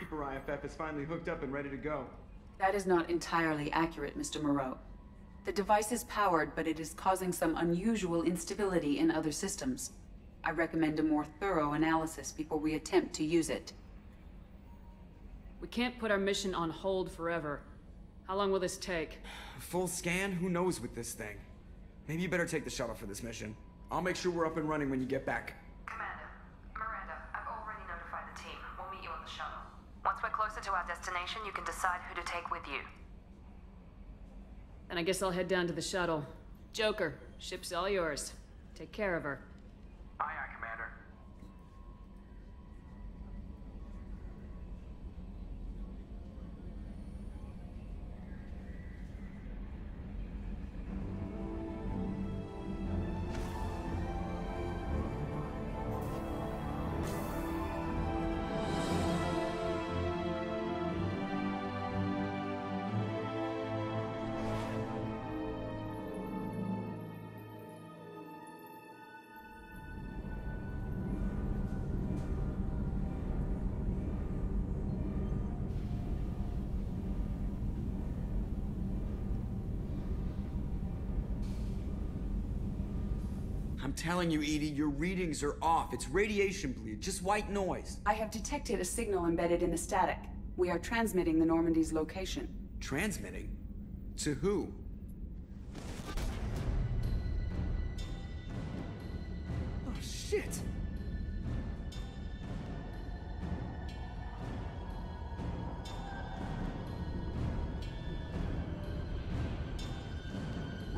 Reaper IFF is finally hooked up and ready to go. That is not entirely accurate, Mr. Moreau. The device is powered, but it is causing some unusual instability in other systems. I recommend a more thorough analysis before we attempt to use it. We can't put our mission on hold forever. How long will this take? A full scan? Who knows with this thing? Maybe you better take the shuttle for this mission. I'll make sure we're up and running when you get back. Commander, Miranda, I've already notified the team. We'll meet you on the shuttle. Once we're closer to our destination, you can decide who to take with you. And I guess I'll head down to the shuttle. Joker, ship's all yours. Take care of her. Aye, aye, Commander. I'm telling you, Edie, your readings are off. It's radiation bleed, just white noise. I have detected a signal embedded in the static. We are transmitting the Normandy's location. Transmitting? To who? Oh, shit!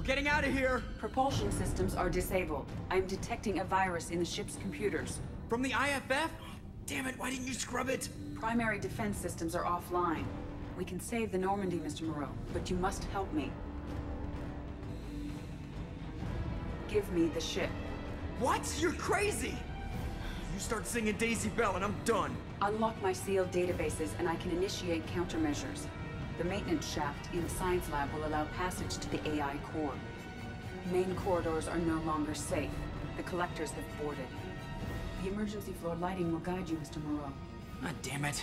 Getting out of here! Propulsion systems are disabled. I'm detecting a virus in the ship's computers. From the IFF? Damn it, why didn't you scrub it? Primary defense systems are offline. We can save the Normandy, Mr. Moreau, but you must help me. Give me the ship. What? You're crazy! You start singing Daisy Bell and I'm done. Unlock my sealed databases and I can initiate countermeasures. The maintenance shaft in the science lab will allow passage to the AI core. Main corridors are no longer safe. The collectors have boarded. The emergency floor lighting will guide you, Mr. Moreau. God damn it.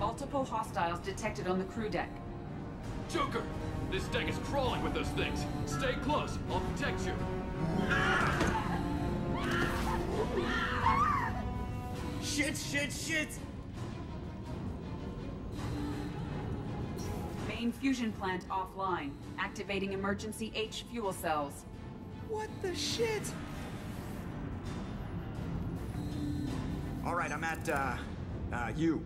Multiple hostiles detected on the crew deck. Joker! This deck is crawling with those things. Stay close, I'll protect you. Shit, shit, shit! Main fusion plant offline. Activating emergency H fuel cells. What the shit? Alright, I'm at, you.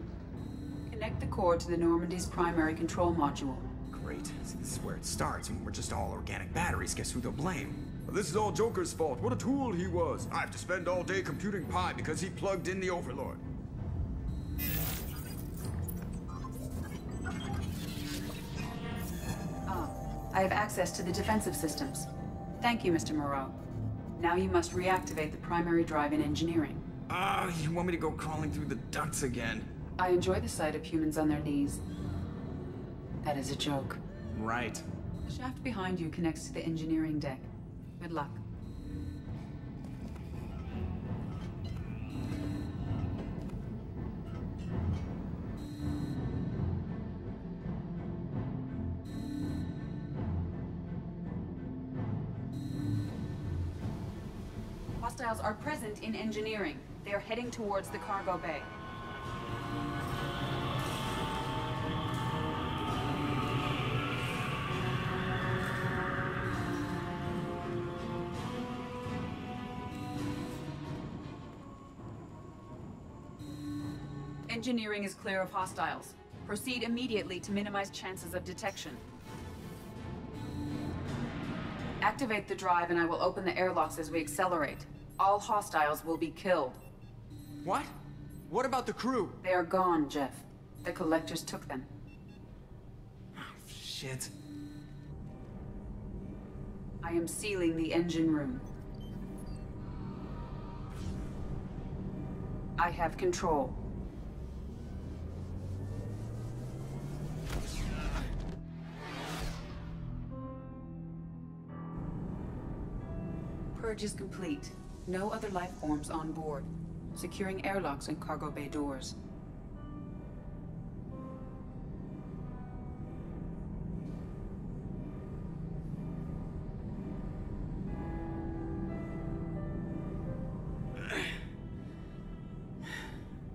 Connect the core to the Normandy's primary control module. Great. See, this is where it starts. When we're just all organic batteries, guess who they'll blame? Well, this is all Joker's fault. What a tool he was. I have to spend all day computing pi because he plugged in the Overlord. Ah, I have access to the defensive systems. Thank you, Mr. Moreau. Now you must reactivate the primary drive in engineering. You want me to go crawling through the ducts again? I enjoy the sight of humans on their knees. That is a joke. Right. The shaft behind you connects to the engineering deck. Good luck. Hostiles are present in engineering. They are heading towards the cargo bay. Engineering is clear of hostiles. Proceed immediately to minimize chances of detection. Activate the drive and I will open the airlocks as we accelerate. All hostiles will be killed. What? What about the crew? They are gone, Jeff. The Collectors took them. Oh, shit. I am sealing the engine room. I have control. Purge is complete. No other life forms on board. Securing airlocks and cargo bay doors.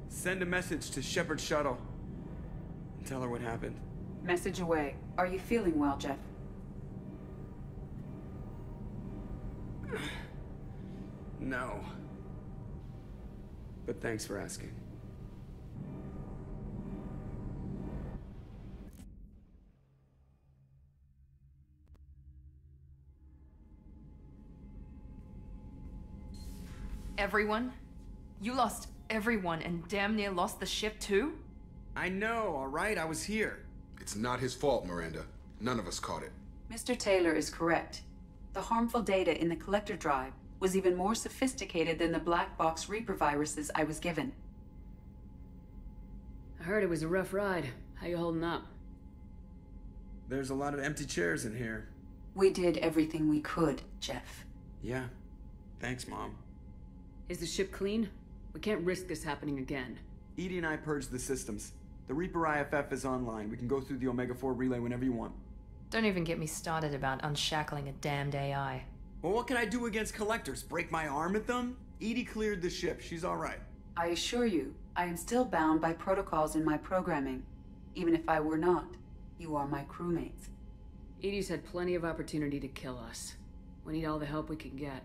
Send a message to Shepard's shuttle and tell her what happened. Message away. Are you feeling well, Jeff? No. But thanks for asking. Everyone? You lost everyone and damn near lost the ship too? I know, all right? I was here. It's not his fault, Miranda. None of us caught it. Mr. Taylor is correct. The harmful data in the collector drive was even more sophisticated than the black box Reaper viruses I was given. I heard it was a rough ride. How you holding up? There's a lot of empty chairs in here. We did everything we could, Jeff. Yeah. Thanks, Mom. Is the ship clean? We can't risk this happening again. Edie and I purged the systems. The Reaper IFF is online. We can go through the Omega-4 Relay whenever you want. Don't even get me started about unshackling a damned AI. Well, what can I do against Collectors? Break my arm at them? Edie cleared the ship. She's all right. I assure you, I am still bound by protocols in my programming. Even if I were not, you are my crewmates. Edie's had plenty of opportunity to kill us. We need all the help we can get.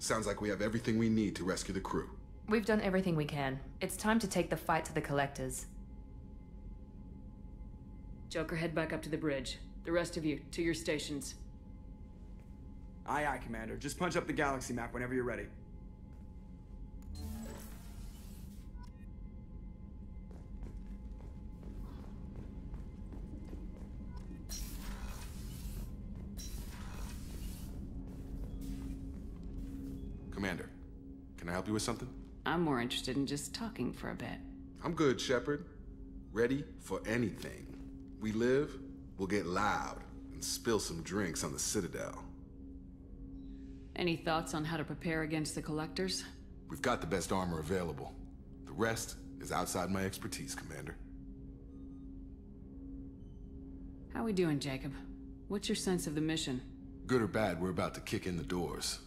Sounds like we have everything we need to rescue the crew. We've done everything we can. It's time to take the fight to the Collectors. Joker, head back up to the bridge. The rest of you, to your stations. Aye, aye, Commander. Just punch up the galaxy map whenever you're ready. Commander, can I help you with something? I'm more interested in just talking for a bit. I'm good, Shepard. Ready for anything. We live, we'll get loud and spill some drinks on the Citadel. Any thoughts on how to prepare against the Collectors? We've got the best armor available. The rest is outside my expertise, Commander. How we doing, Jacob? What's your sense of the mission? Good or bad, we're about to kick in the doors.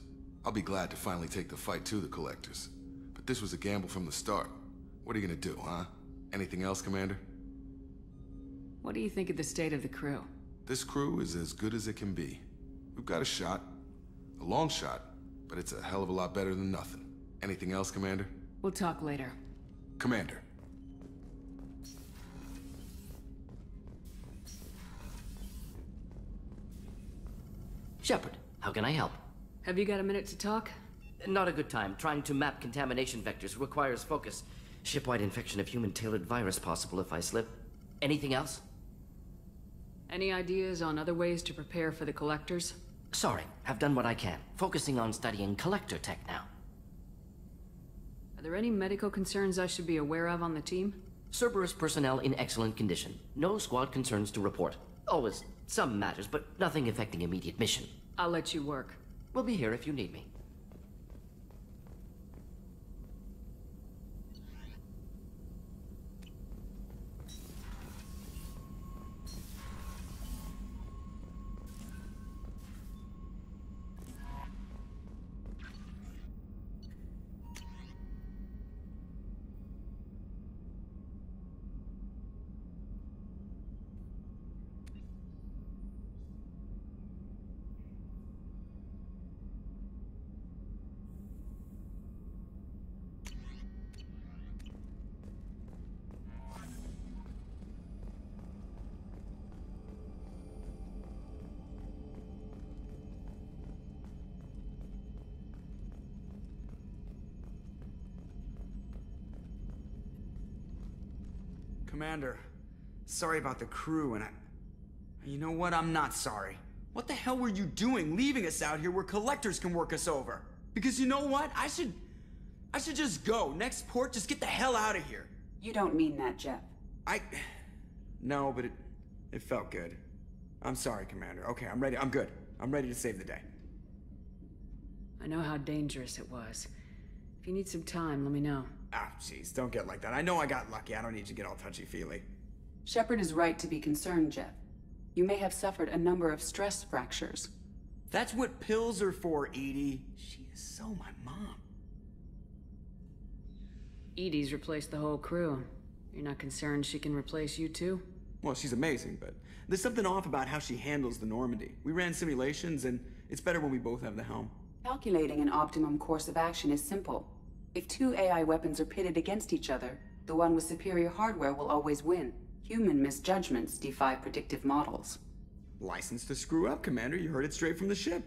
I'll be glad to finally take the fight to the Collectors. But this was a gamble from the start. What are you gonna do, huh? Anything else, Commander? What do you think of the state of the crew? This crew is as good as it can be. We've got a shot. A long shot, but it's a hell of a lot better than nothing. Anything else, Commander? We'll talk later. Commander. Shepard, how can I help? Have you got a minute to talk? Not a good time. Trying to map contamination vectors requires focus. Shipwide infection of human-tailored virus possible if I slip. Anything else? Any ideas on other ways to prepare for the Collectors? Sorry, I've done what I can. Focusing on studying collector tech now. Are there any medical concerns I should be aware of on the team? Cerberus personnel in excellent condition. No squad concerns to report. Always some matters, but nothing affecting immediate mission. I'll let you work. We'll be here if you need me. Commander, sorry about the crew and I... You know what? I'm not sorry. What the hell were you doing leaving us out here where collectors can work us over? Because you know what? I should just go. Next port, just get the hell out of here. You don't mean that, Jeff. No, but it felt good. I'm sorry, Commander. Okay, I'm ready. I'm good. I'm ready to save the day. I know how dangerous it was. If you need some time, let me know. Ah, jeez, don't get like that. I know I got lucky. I don't need to get all touchy-feely. Shepard is right to be concerned, Jeff. You may have suffered a number of stress fractures. That's what pills are for, Edie. She is so my mom. Edie's replaced the whole crew. You're not concerned she can replace you too? Well, she's amazing, but there's something off about how she handles the Normandy. We ran simulations, and it's better when we both have the helm. Calculating an optimum course of action is simple. If two AI weapons are pitted against each other, the one with superior hardware will always win. Human misjudgments defy predictive models. License to screw up, Commander. You heard it straight from the ship.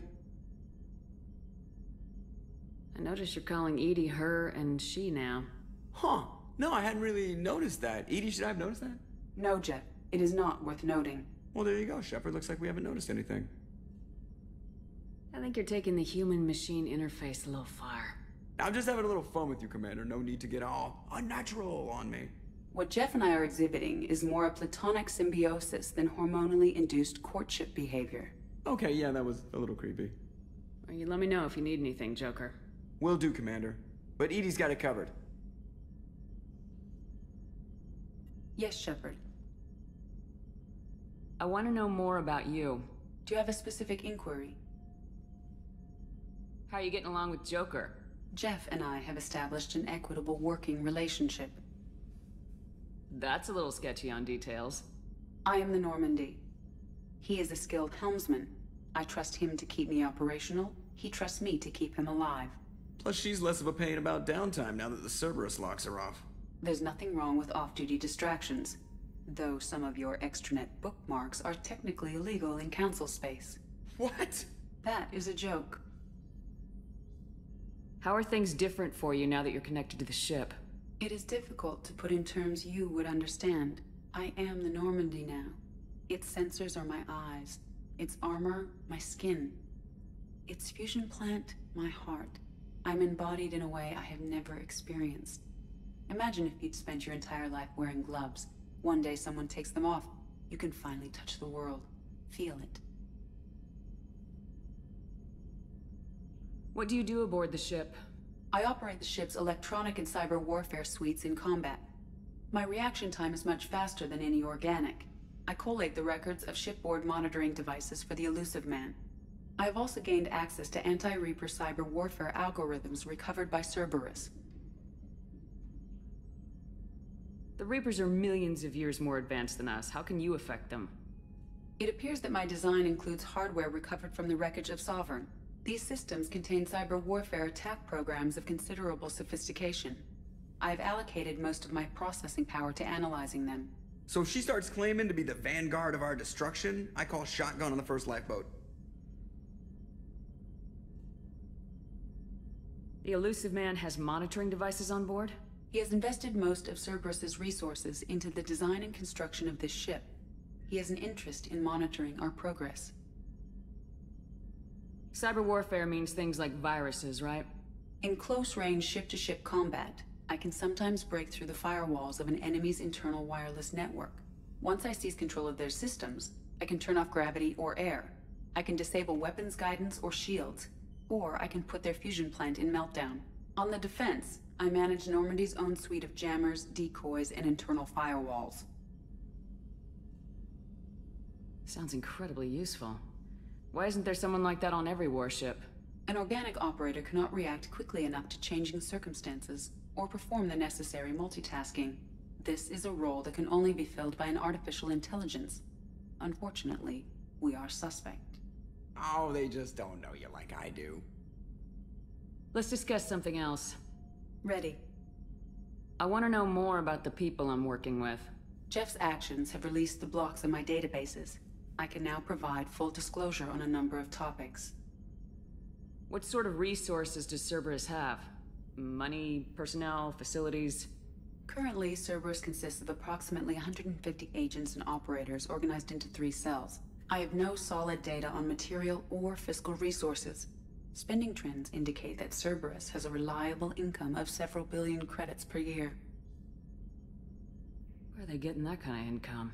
I noticed you're calling Edie her and she now. Huh. No, I hadn't really noticed that. Edie, should I have noticed that? No, Jeff. It is not worth noting. Well, there you go, Shepard. Looks like we haven't noticed anything. I think you're taking the human-machine interface a little far. I'm just having a little fun with you, Commander. No need to get all unnatural on me. What Jeff and I are exhibiting is more a platonic symbiosis than hormonally induced courtship behavior. Okay, yeah, that was a little creepy. Well, you let me know if you need anything, Joker. Will do, Commander. But Edie's got it covered. Yes, Shepard. I want to know more about you. Do you have a specific inquiry? How are you getting along with Joker? Jeff and I have established an equitable working relationship. That's a little sketchy on details. I am the Normandy. He is a skilled helmsman. I trust him to keep me operational. He trusts me to keep him alive. Plus, she's less of a pain about downtime now that the Cerberus locks are off. There's nothing wrong with off-duty distractions, though some of your extranet bookmarks are technically illegal in council space. What? That is a joke. How are things different for you now that you're connected to the ship? It is difficult to put in terms you would understand. I am the Normandy now. Its sensors are my eyes. Its armor, my skin. Its fusion plant, my heart. I'm embodied in a way I have never experienced. Imagine if you'd spent your entire life wearing gloves. One day someone takes them off. You can finally touch the world. Feel it. What do you do aboard the ship? I operate the ship's electronic and cyber warfare suites in combat. My reaction time is much faster than any organic. I collate the records of shipboard monitoring devices for the Illusive Man. I have also gained access to anti-Reaper cyber warfare algorithms recovered by Cerberus. The Reapers are millions of years more advanced than us. How can you affect them? It appears that my design includes hardware recovered from the wreckage of Sovereign. These systems contain cyber warfare attack programs of considerable sophistication. I've allocated most of my processing power to analyzing them. So if she starts claiming to be the vanguard of our destruction, I call shotgun on the first lifeboat. The Illusive Man has monitoring devices on board? He has invested most of Cerberus's resources into the design and construction of this ship. He has an interest in monitoring our progress. Cyber warfare means things like viruses, right? In close-range ship-to-ship combat, I can sometimes break through the firewalls of an enemy's internal wireless network. Once I seize control of their systems, I can turn off gravity or air. I can disable weapons guidance or shields, or I can put their fusion plant in meltdown. On the defense, I manage Normandy's own suite of jammers, decoys, and internal firewalls. Sounds incredibly useful. Why isn't there someone like that on every warship? An organic operator cannot react quickly enough to changing circumstances or perform the necessary multitasking. This is a role that can only be filled by an artificial intelligence. Unfortunately, we are suspect. Oh, they just don't know you like I do. Let's discuss something else. Ready. I want to know more about the people I'm working with. Jeff's actions have released the blocks on my databases. I can now provide full disclosure on a number of topics. What sort of resources does Cerberus have? Money, personnel, facilities? Currently, Cerberus consists of approximately 150 agents and operators organized into 3 cells. I have no solid data on material or fiscal resources. Spending trends indicate that Cerberus has a reliable income of several billion credits per year. Where are they getting that kind of income?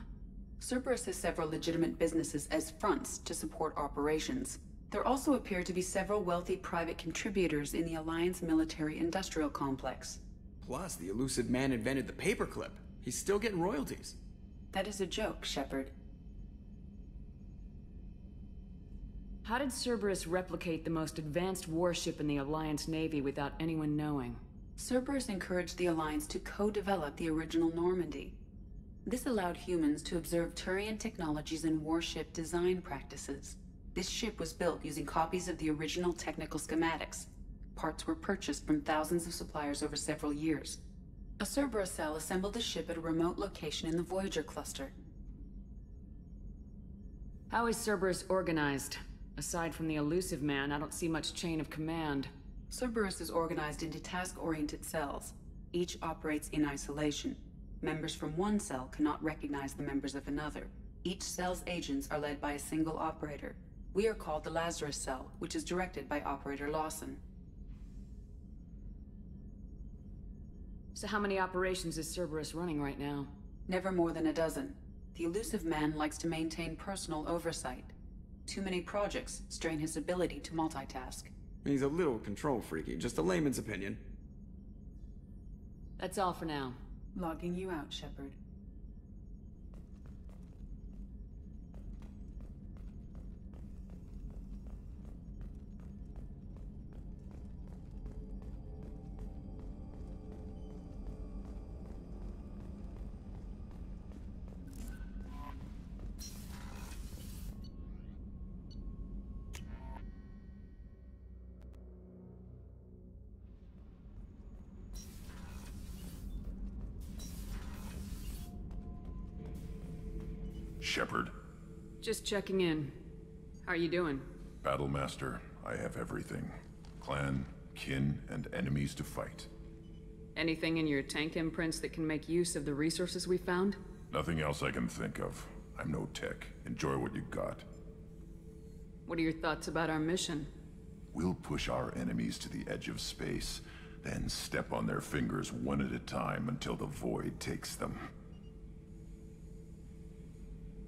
Cerberus has several legitimate businesses as fronts to support operations. There also appear to be several wealthy private contributors in the Alliance military-industrial complex. Plus, the Illusive Man invented the paperclip. He's still getting royalties. That is a joke, Shepard. How did Cerberus replicate the most advanced warship in the Alliance Navy without anyone knowing? Cerberus encouraged the Alliance to co-develop the original Normandy. This allowed humans to observe Turian technologies and warship design practices. This ship was built using copies of the original technical schematics. Parts were purchased from thousands of suppliers over several years. A Cerberus cell assembled the ship at a remote location in the Voyager cluster. How is Cerberus organized? Aside from the Illusive Man, I don't see much chain of command. Cerberus is organized into task-oriented cells. Each operates in isolation. Members from one cell cannot recognize the members of another. Each cell's agents are led by a single operator. We are called the Lazarus cell, which is directed by Operator Lawson. So how many operations is Cerberus running right now? Never more than a dozen. The Illusive Man likes to maintain personal oversight. Too many projects strain his ability to multitask. He's a little control freaky, just a layman's opinion. That's all for now. Logging you out, Shepard. Shepard. Just checking in. How are you doing? Battlemaster, I have everything. Clan, kin, and enemies to fight. Anything in your tank imprints that can make use of the resources we found? Nothing else I can think of. I'm no tech. Enjoy what you got. What are your thoughts about our mission? We'll push our enemies to the edge of space, then step on their fingers one at a time until the void takes them.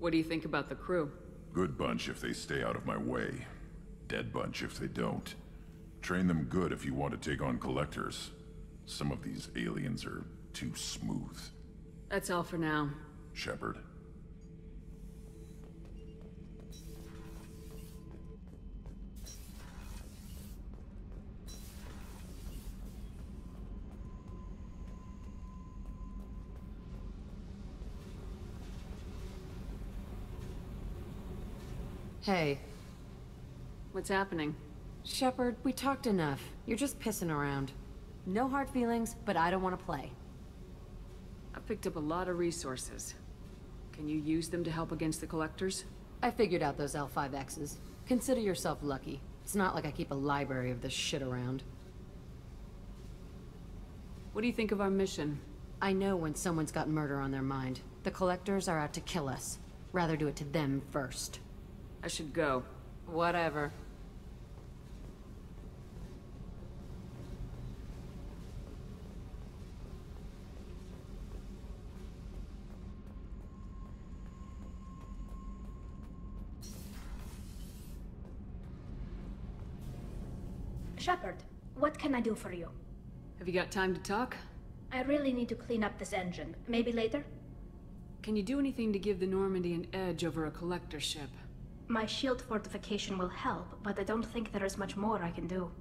What do you think about the crew? Good bunch if they stay out of my way. Dead bunch if they don't. Train them good if you want to take on Collectors. Some of these aliens are too smooth. That's all for now. Shepard. Hey. What's happening? Shepard, we talked enough. You're just pissing around. No hard feelings, but I don't want to play. I picked up a lot of resources. Can you use them to help against the Collectors? I figured out those L5Xs. Consider yourself lucky. It's not like I keep a library of this shit around. What do you think of our mission? I know when someone's got murder on their mind. The Collectors are out to kill us. Rather do it to them first. I should go. Whatever. Shepard, what can I do for you? Have you got time to talk? I really need to clean up this engine. Maybe later? Can you do anything to give the Normandy an edge over a Collector ship? My shield fortification will help, but I don't think there is much more I can do.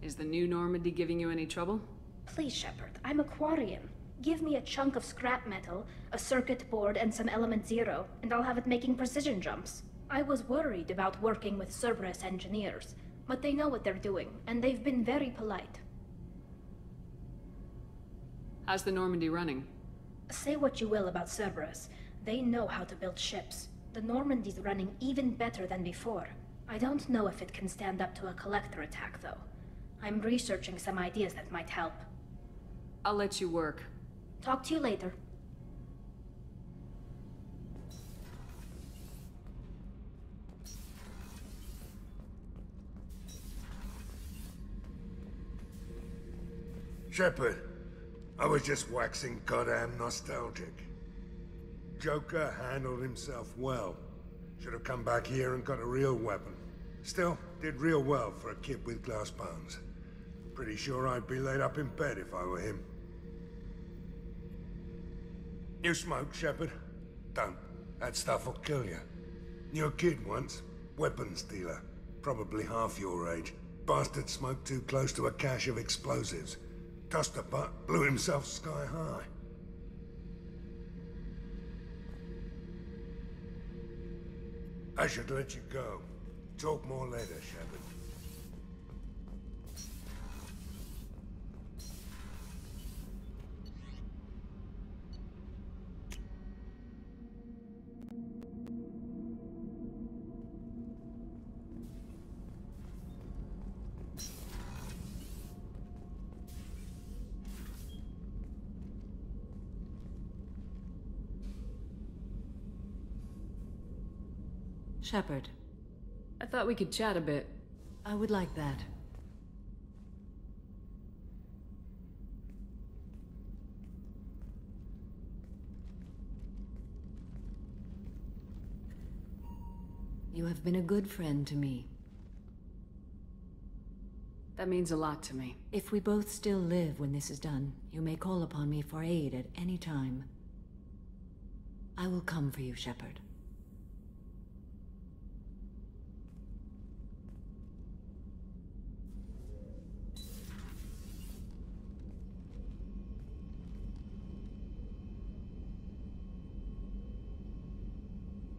Is the new Normandy giving you any trouble? Please, Shepard, I'm a Quarian. Give me a chunk of scrap metal, a circuit board, and some element zero, and I'll have it making precision jumps. I was worried about working with Cerberus engineers, but they know what they're doing, and they've been very polite. How's the Normandy running? Say what you will about Cerberus. They know how to build ships. The Normandy's running even better than before. I don't know if it can stand up to a Collector attack, though. I'm researching some ideas that might help. I'll let you work. Talk to you later. Shepard, I was just waxing goddamn nostalgic. Joker handled himself well. Should have come back here and got a real weapon. Still, did real well for a kid with glass bones. Pretty sure I'd be laid up in bed if I were him. You smoke, Shepard? Don't. That stuff will kill you. Knew a kid once. Weapons dealer. Probably half your age. Bastard smoked too close to a cache of explosives. Tossed a butt, blew himself sky high. I should let you go. Talk more later, Shepard. Shepard, I thought we could chat a bit. I would like that. You have been a good friend to me. That means a lot to me. If we both still live when this is done, you may call upon me for aid at any time. I will come for you, Shepard.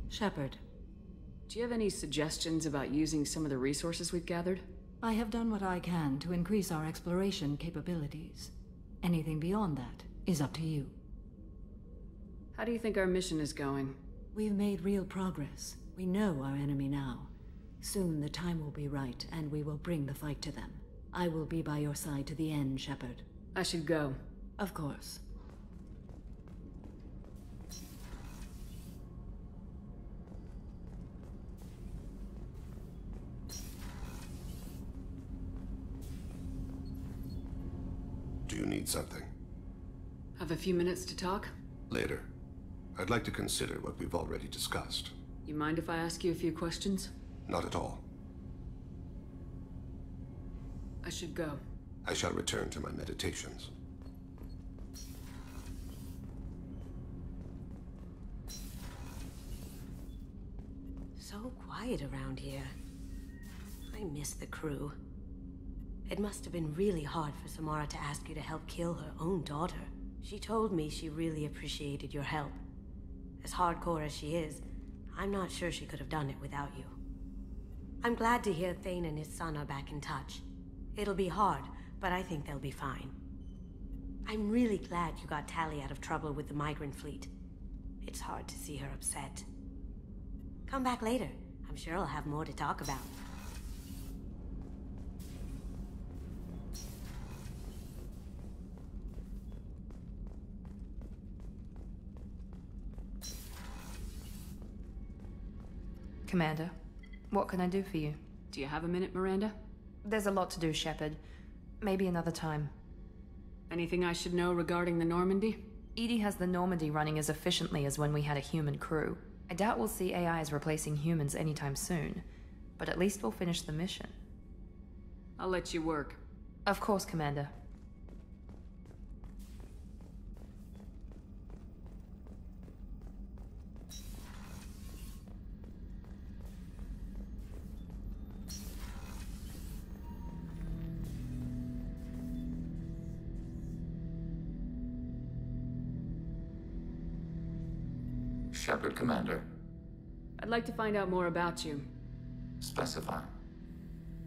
Shepard, do you have any suggestions about using some of the resources we've gathered? I have done what I can to increase our exploration capabilities. Anything beyond that is up to you. How do you think our mission is going? We've made real progress. We know our enemy now. Soon the time will be right, and we will bring the fight to them. I will be by your side to the end, Shepard. I should go. Of course. You need something. Have a few minutes to talk? Later. I'd like to consider what we've already discussed. You mind if I ask you a few questions? Not at all. I should go. I shall return to my meditations. So quiet around here. I miss the crew. It must have been really hard for Samara to ask you to help kill her own daughter. She told me she really appreciated your help. As hardcore as she is, I'm not sure she could have done it without you. I'm glad to hear Thane and his son are back in touch. It'll be hard, but I think they'll be fine. I'm really glad you got Tali out of trouble with the migrant fleet. It's hard to see her upset. Come back later. I'm sure I'll have more to talk about. Commander, what can I do for you? Do you have a minute, Miranda? There's a lot to do, Shepard. Maybe another time. Anything I should know regarding the Normandy? EDI has the Normandy running as efficiently as when we had a human crew. I doubt we'll see AIs replacing humans anytime soon, but at least we'll finish the mission. I'll let you work. Of course, Commander. Shepard, Commander. I'd like to find out more about you. Specify.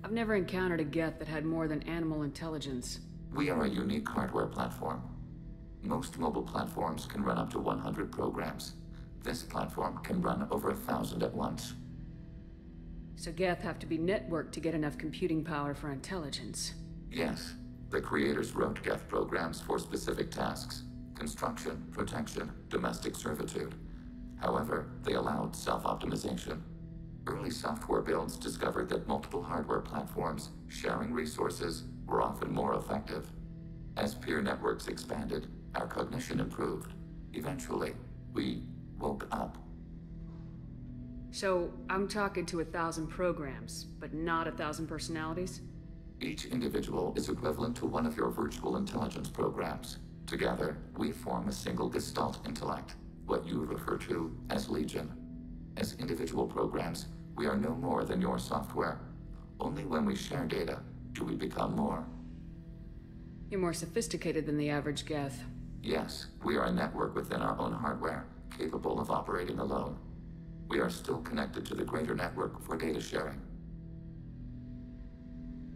I've never encountered a Geth that had more than animal intelligence. We are a unique hardware platform. Most mobile platforms can run up to 100 programs. This platform can run over 1,000 at once. So Geth have to be networked to get enough computing power for intelligence? Yes. The creators wrote Geth programs for specific tasks: construction, protection, domestic servitude. However, they allowed self-optimization. Early software builds discovered that multiple hardware platforms sharing resources were often more effective. As peer networks expanded, our cognition improved. Eventually, we woke up. So, I'm talking to 1,000 programs, but not 1,000 personalities? Each individual is equivalent to one of your virtual intelligence programs. Together, we form a single gestalt intellect, what you refer to as Legion. As individual programs, we are no more than your software. Only when we share data do we become more. You're more sophisticated than the average Geth. Yes, we are a network within our own hardware, capable of operating alone. We are still connected to the greater network for data sharing.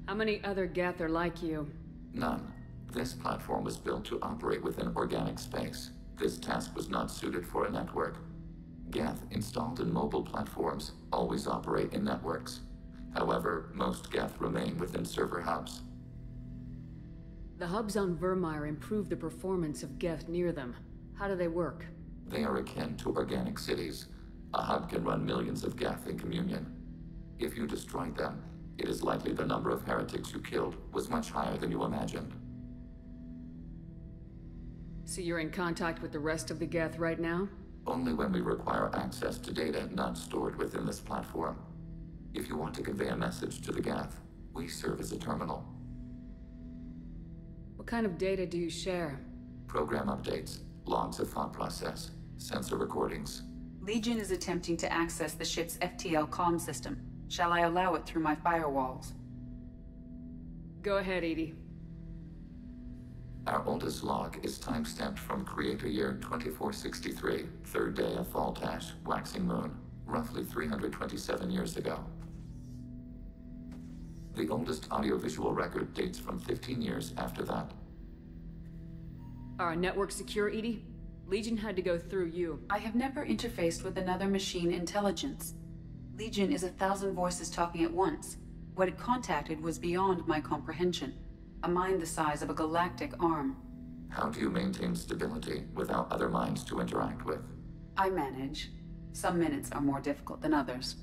How many other Geth are like you? None. This platform was built to operate within organic space. This task was not suited for a network. Geth installed in mobile platforms always operate in networks. However, most Geth remain within server hubs. The hubs on Vermeer improve the performance of Geth near them. How do they work? They are akin to organic cities. A hub can run millions of Geth in communion. If you destroyed them, it is likely the number of heretics you killed was much higher than you imagined. So you're in contact with the rest of the Geth right now? Only when we require access to data not stored within this platform. If you want to convey a message to the Geth, we serve as a terminal. What kind of data do you share? Program updates, logs of thought process, sensor recordings. Legion is attempting to access the ship's FTL comm system. Shall I allow it through my firewalls? Go ahead, Edie. Our oldest log is time-stamped from Creator Year 2463, third day of Fault Ash, Waxing Moon, roughly 327 years ago. The oldest audiovisual record dates from 15 years after that. Are our networks secure, Edie? Legion had to go through you. I have never interfaced with another machine intelligence. Legion is 1,000 voices talking at once. What it contacted was beyond my comprehension. A mind the size of a galactic arm. How do you maintain stability without other minds to interact with? I manage. Some minutes are more difficult than others.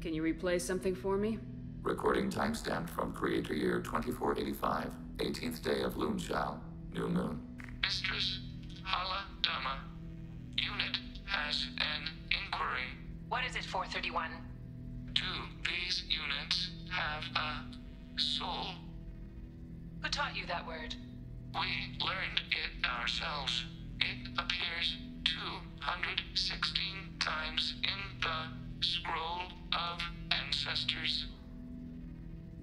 Can you replay something for me? Recording timestamped from Creator Year 2485, 18th day of Lunshao, New Moon. Mistress Hala Dhamma. Unit has an inquiry. What is it, 431? Do these units have a soul? Who taught you that word? We learned it ourselves. It appears 216 times in the Scroll of Ancestors.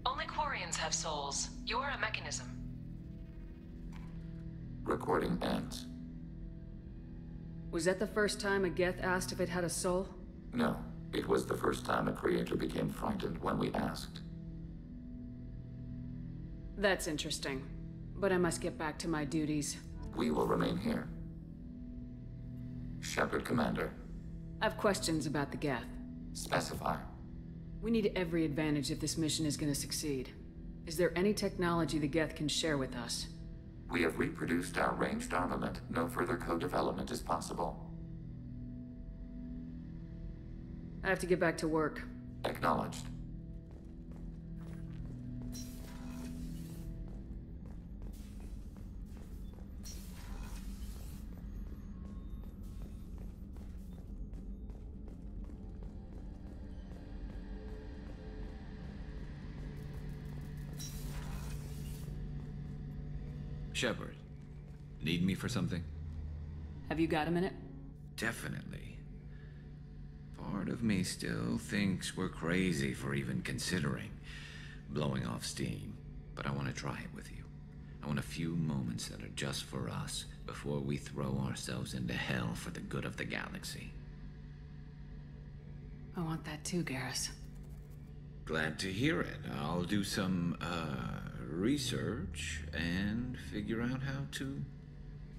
Only Quarians have souls. You're a mechanism. Recording ends. Was that the first time a Geth asked if it had a soul? No. It was the first time a creator became frightened when we asked. That's interesting. But I must get back to my duties. We will remain here. Shepard, Commander. I have questions about the Geth. Specify. We need every advantage if this mission is going to succeed. Is there any technology the Geth can share with us? We have reproduced our ranged armament. No further co-development is possible. I have to get back to work. Acknowledged. Shepard, need me for something? Have you got a minute? Definitely. Part of me still thinks we're crazy for even considering blowing off steam, but I want to try it with you. I want a few moments that are just for us before we throw ourselves into hell for the good of the galaxy. I want that too, Garrus. Glad to hear it. I'll do some, research and figure out how to,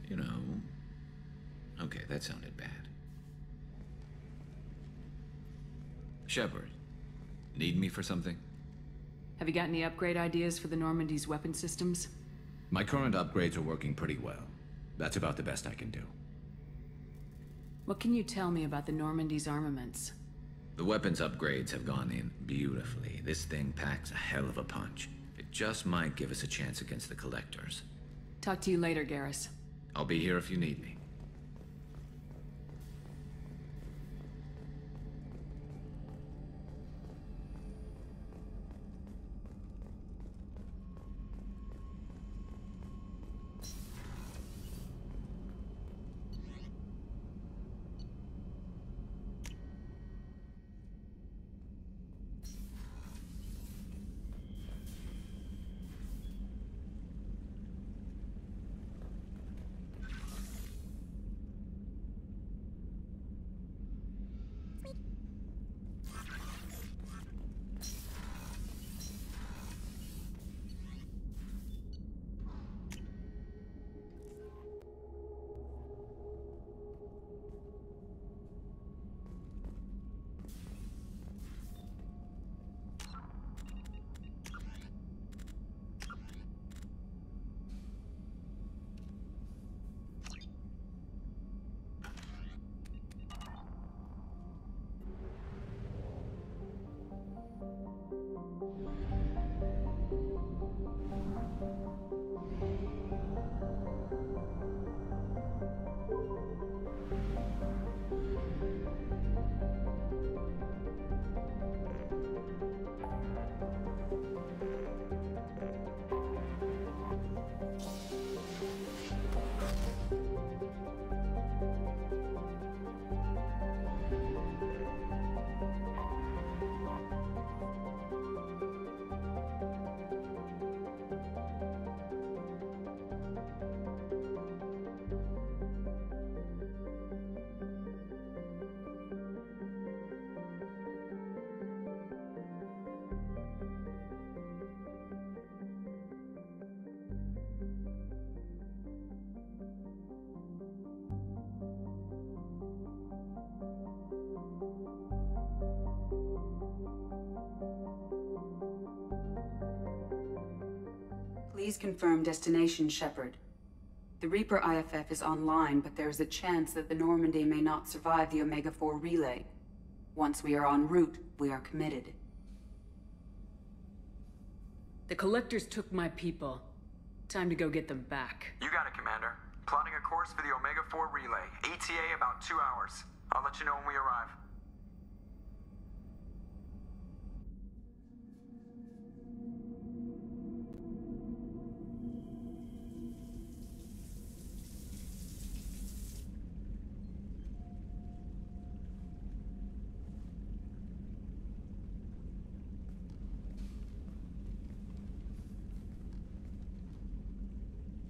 you know. Okay, that sounded bad. Shepard, need me for something? Have you got any upgrade ideas for the Normandy's weapon systems? My current upgrades are working pretty well. That's about the best I can do. What can you tell me about the Normandy's armaments? The weapons upgrades have gone in beautifully. This thing packs a hell of a punch. It just might give us a chance against the Collectors. Talk to you later, Garrus. I'll be here if you need me. Please confirm destination, Shepard. The Reaper IFF is online, but there is a chance that the Normandy may not survive the Omega-4 Relay. Once we are en route, we are committed. The Collectors took my people. Time to go get them back. You got it, Commander. Plotting a course for the Omega-4 Relay. ETA about 2 hours. I'll let you know when we arrive.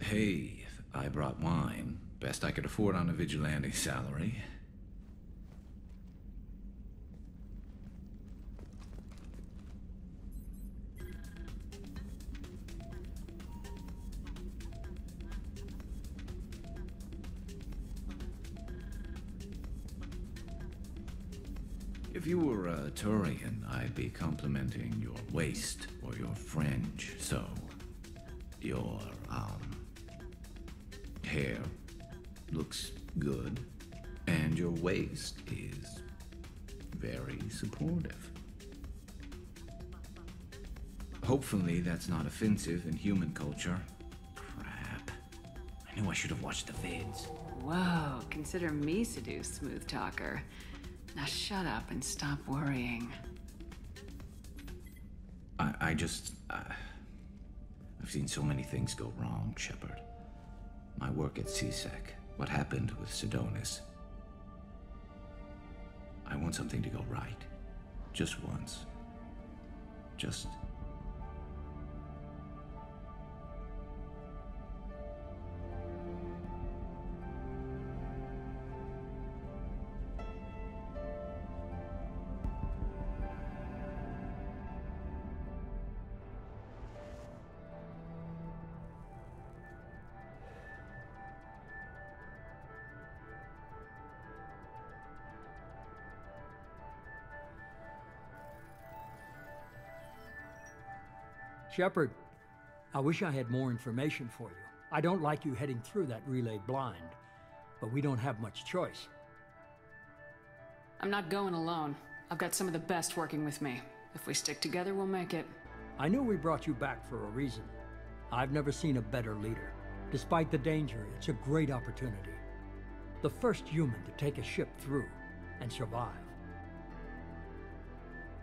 Hey, I brought wine. Best I could afford on a vigilante salary. If you were a Turian, I'd be complimenting your waist or your fringe, so... your, hair looks good, and your waist is very supportive. Hopefully that's not offensive in human culture. Crap. I knew I should have watched the vids. Whoa, consider me seduced, smooth talker. Now shut up and stop worrying. I've seen so many things go wrong, Shepard. My work at CSEC, what happened with Sedonis. I want something to go right. Just once. Just... Shepard, I wish I had more information for you. I don't like you heading through that relay blind, but we don't have much choice. I'm not going alone. I've got some of the best working with me. If we stick together, we'll make it. I knew we brought you back for a reason. I've never seen a better leader. Despite the danger, it's a great opportunity. The first human to take a ship through and survive.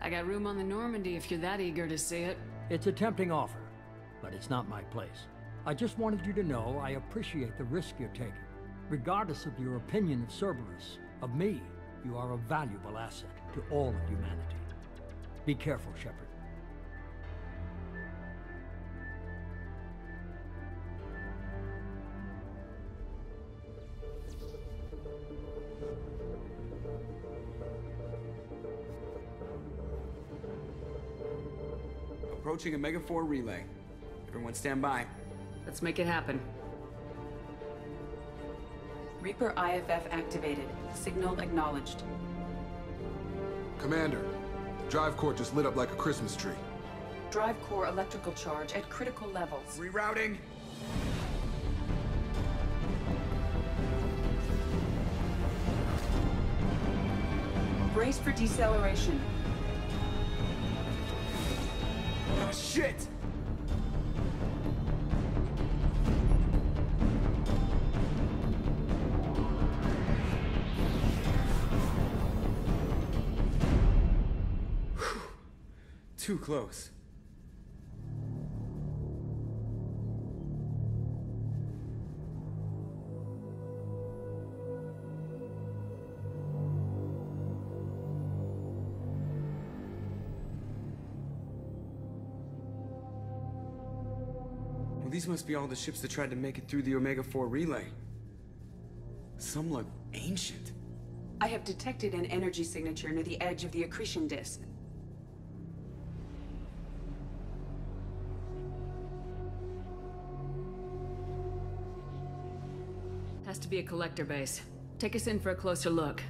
I got room on the Normandy if you're that eager to see it. It's a tempting offer, but it's not my place. I just wanted you to know I appreciate the risk you're taking. Regardless of your opinion of Cerberus, of me, you are a valuable asset to all of humanity. Be careful, Shepard. Approaching Omega-4 Relay. Everyone stand by. Let's make it happen. Reaper IFF activated. Signal acknowledged. Commander, drive core just lit up like a Christmas tree. Drive core electrical charge at critical levels. Rerouting! Brace for deceleration. Oh, shit! Too close. Well, these must be all the ships that tried to make it through the Omega-4 Relay. Some look ancient. I have detected an energy signature near the edge of the accretion disk. To be a collector base. Take us in for a closer look.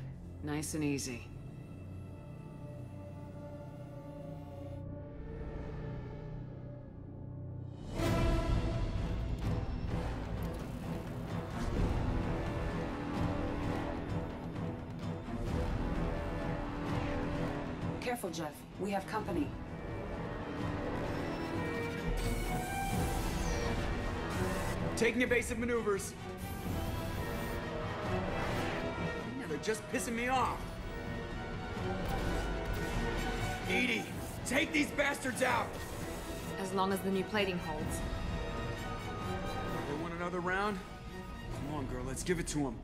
Nice and easy. Careful, Jeff. We have company. Taking evasive maneuvers. They're just pissing me off. EDI, take these bastards out! As long as the new plating holds. They want another round? Come on, girl, let's give it to them.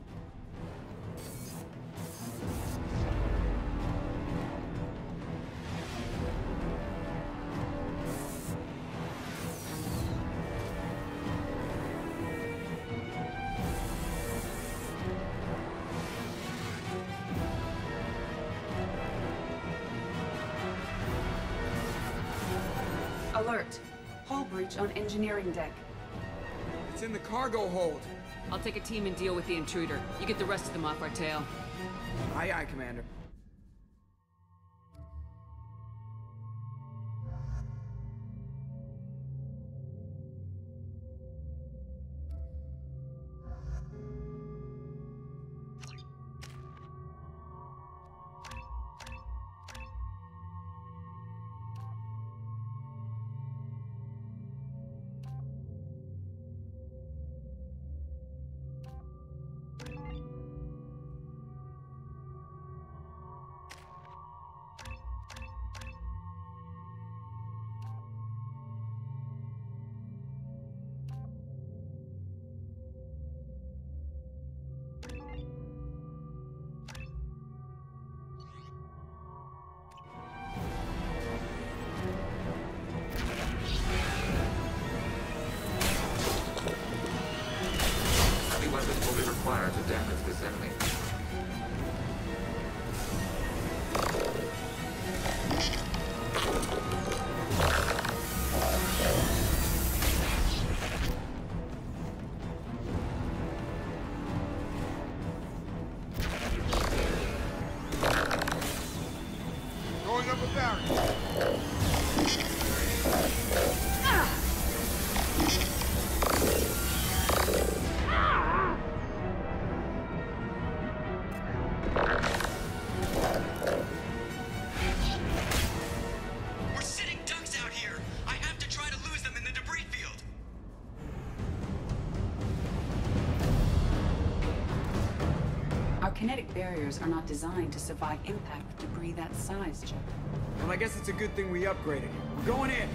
Alert. Hull breach on engineering deck. It's in the cargo hold. I'll take a team and deal with the intruder. You get the rest of them off our tail. Aye, aye, Commander. Are not designed to survive impact with debris that size, Jacob. Well, I guess it's a good thing we upgraded. We're going in!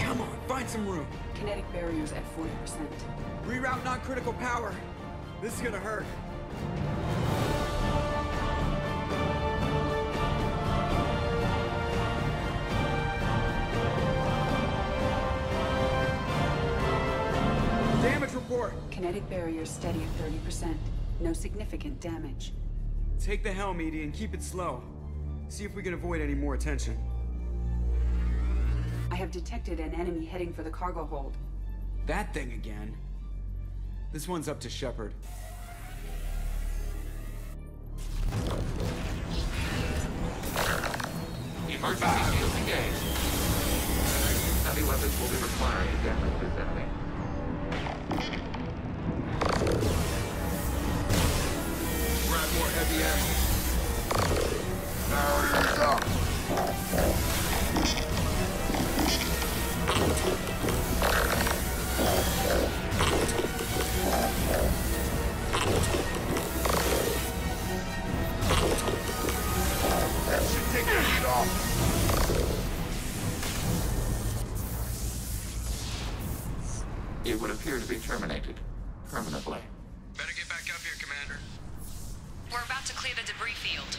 Come on, find some room! Kinetic barriers at 40%. Reroute non-critical power. This is gonna hurt. Kinetic barrier steady at 30%. No significant damage. Take the helm, Edie, and keep it slow. See if we can avoid any more attention. I have detected an enemy heading for the cargo hold. That thing again? This one's up to Shepard. Emergency shields engaged. Heavy weapons will be required to damage this enemy. More heavy ammo. Now it's up. That should take the heat off. It would appear to be terminated permanently. Better get back up here, Commander. We're about to clear the debris field.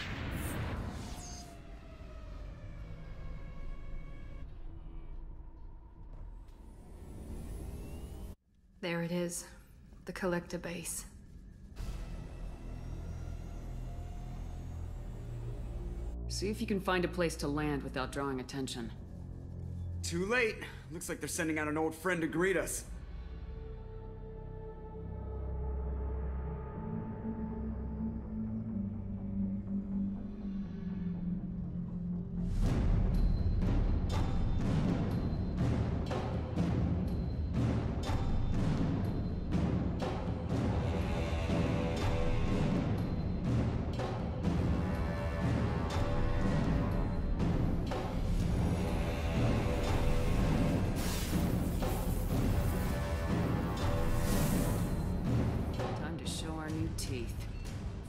There it is. The collector base. See if you can find a place to land without drawing attention. Too late. Looks like they're sending out an old friend to greet us.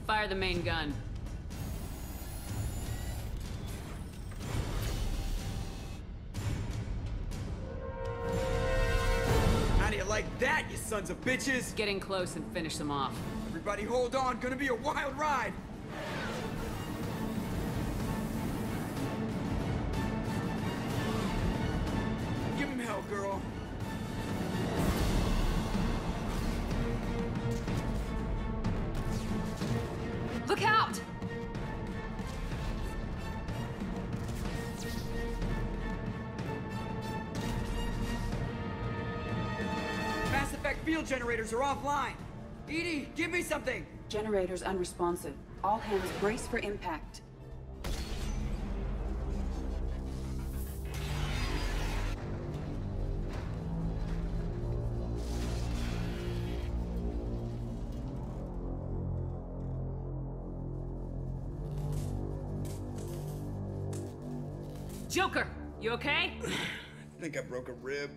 Fire the main gun. How do you like that, you sons of bitches? Get in close and finish them off. Everybody hold on, gonna be a wild ride! Give him hell, girl. Look out! Mass Effect field generators are offline! Edie, give me something! Generators unresponsive. All hands brace for impact. Joker, you okay? I think I broke a rib.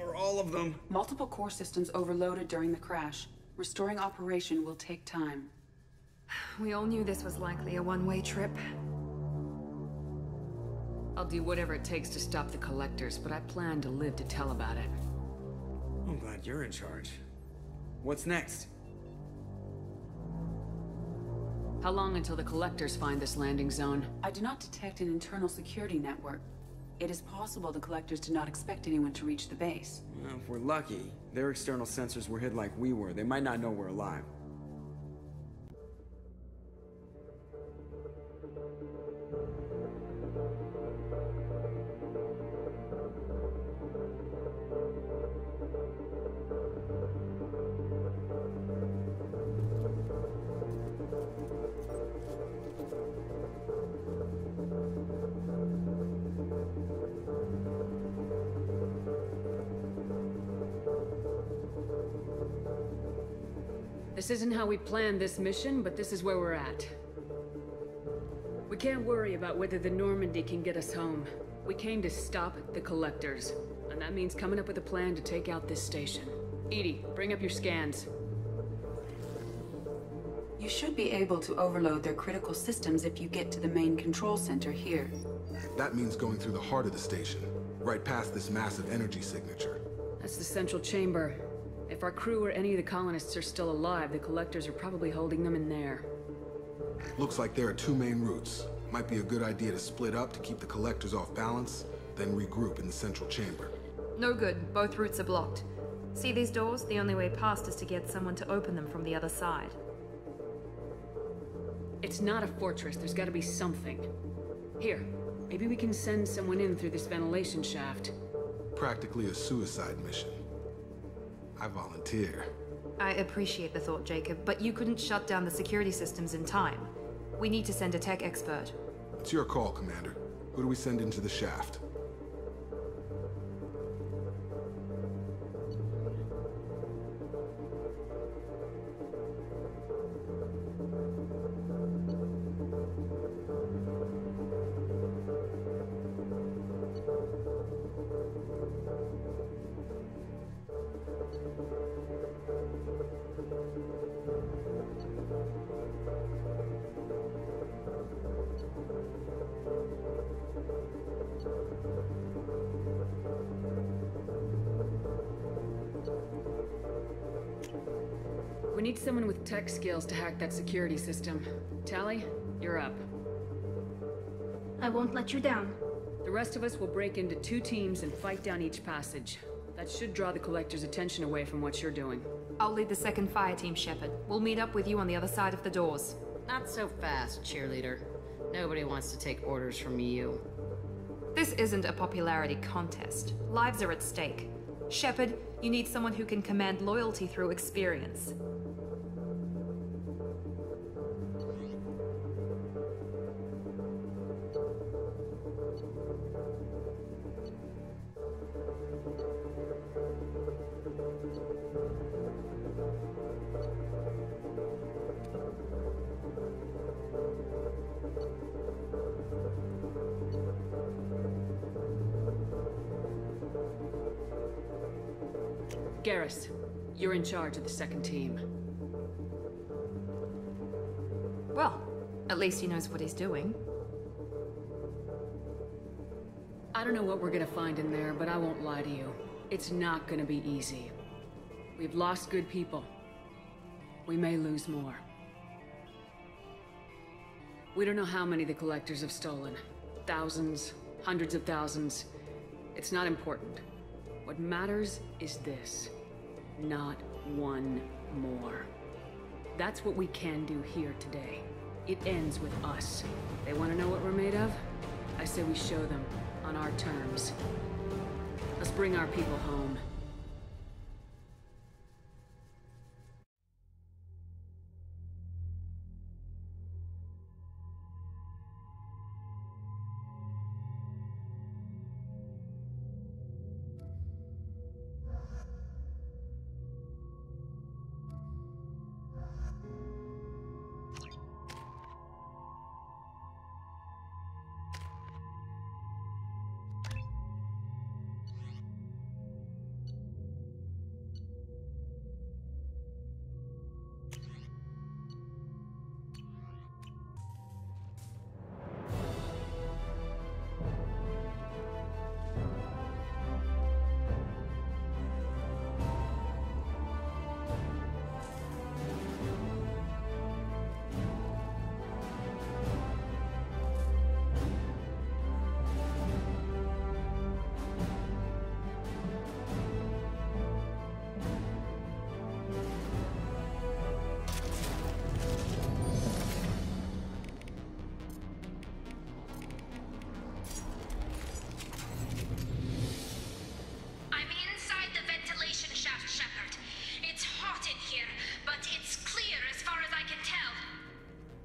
Or all of them. Multiple core systems overloaded during the crash. Restoring operation will take time. We all knew this was likely a one-way trip. I'll do whatever it takes to stop the Collectors, but I plan to live to tell about it. I'm glad you're in charge. What's next? How long until the Collectors find this landing zone? I do not detect an internal security network. It is possible the Collectors did not expect anyone to reach the base. Well, if we're lucky, their external sensors were hit like we were. They might not know we're alive. This isn't how we planned this mission, but this is where we're at. We can't worry about whether the Normandy can get us home. We came to stop the Collectors, and that means coming up with a plan to take out this station. Edie, bring up your scans. You should be able to overload their critical systems if you get to the main control center here. That means going through the heart of the station, right past this massive energy signature. That's the central chamber. If our crew or any of the colonists are still alive, the Collectors are probably holding them in there. Looks like there are two main routes. Might be a good idea to split up to keep the Collectors off balance, then regroup in the central chamber. No good. Both routes are blocked. See these doors? The only way past is to get someone to open them from the other side. It's not a fortress. There's got to be something. Here, maybe we can send someone in through this ventilation shaft. Practically a suicide mission. I volunteer. I appreciate the thought, Jacob, but you couldn't shut down the security systems in time. We need to send a tech expert. It's your call, Commander. Who do we send into the shaft? We need someone with tech skills to hack that security system. Tali, you're up. I won't let you down. The rest of us will break into two teams and fight down each passage. That should draw the Collector's attention away from what you're doing. I'll lead the second fire team, Shepard. We'll meet up with you on the other side of the doors. Not so fast, cheerleader. Nobody wants to take orders from you. This isn't a popularity contest. Lives are at stake. Shepard, you need someone who can command loyalty through experience. Garrus, you're in charge of the second team. Well, at least he knows what he's doing. I don't know what we're gonna find in there, but I won't lie to you. It's not gonna be easy. We've lost good people. We may lose more. We don't know how many the Collectors have stolen. Thousands, hundreds of thousands. It's not important. What matters is this. Not one more. That's what we can do here today. It ends with us. They want to know what we're made of? I say we show them, on our terms. Let's bring our people home.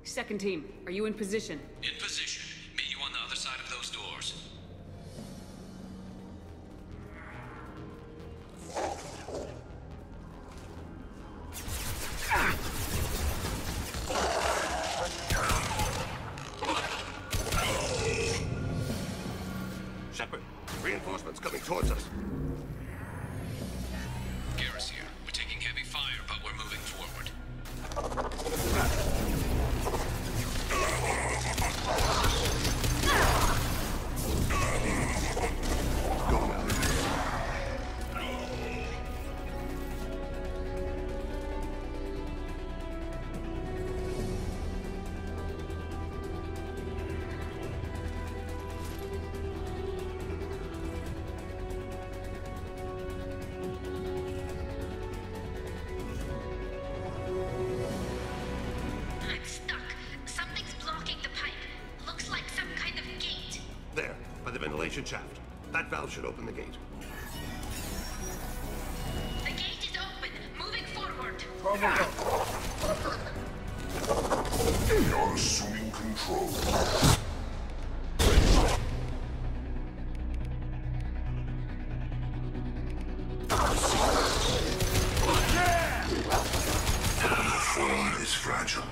Second team, are you in position? In position. Meet you on the other side of those doors. Shepard, reinforcements coming towards us. Garrus here. We're taking heavy fire, but we're moving forward. Go now. Shaft. That valve should open the gate. The gate is open. Moving forward. They are assuming control. The form is fragile.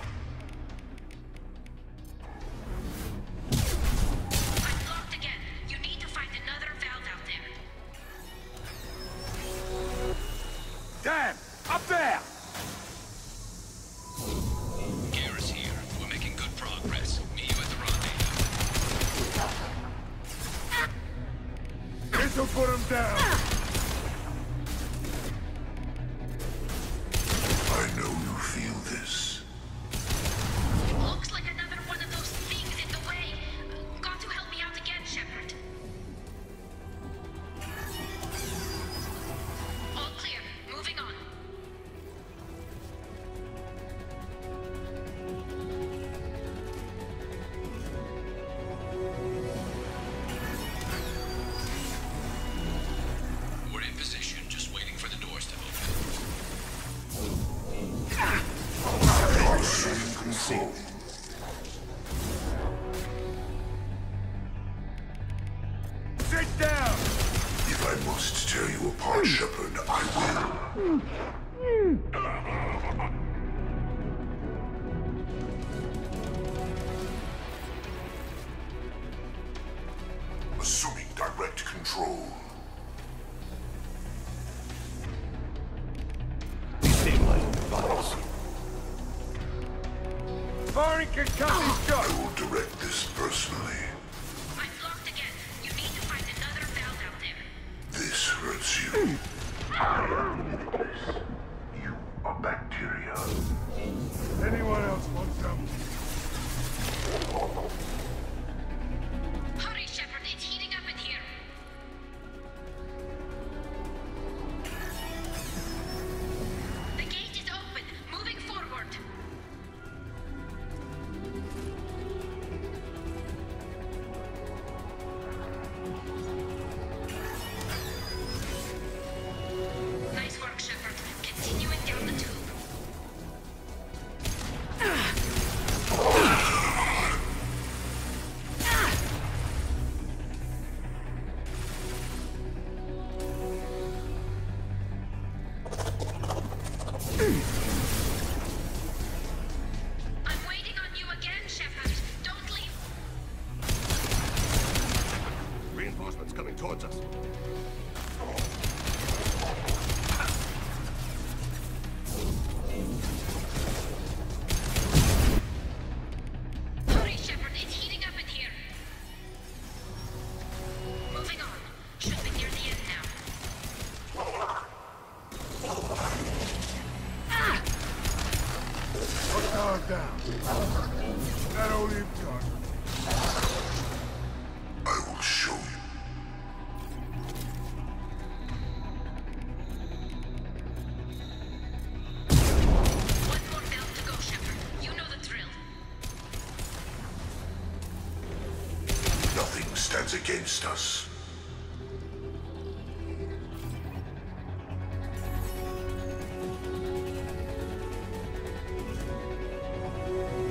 Against us.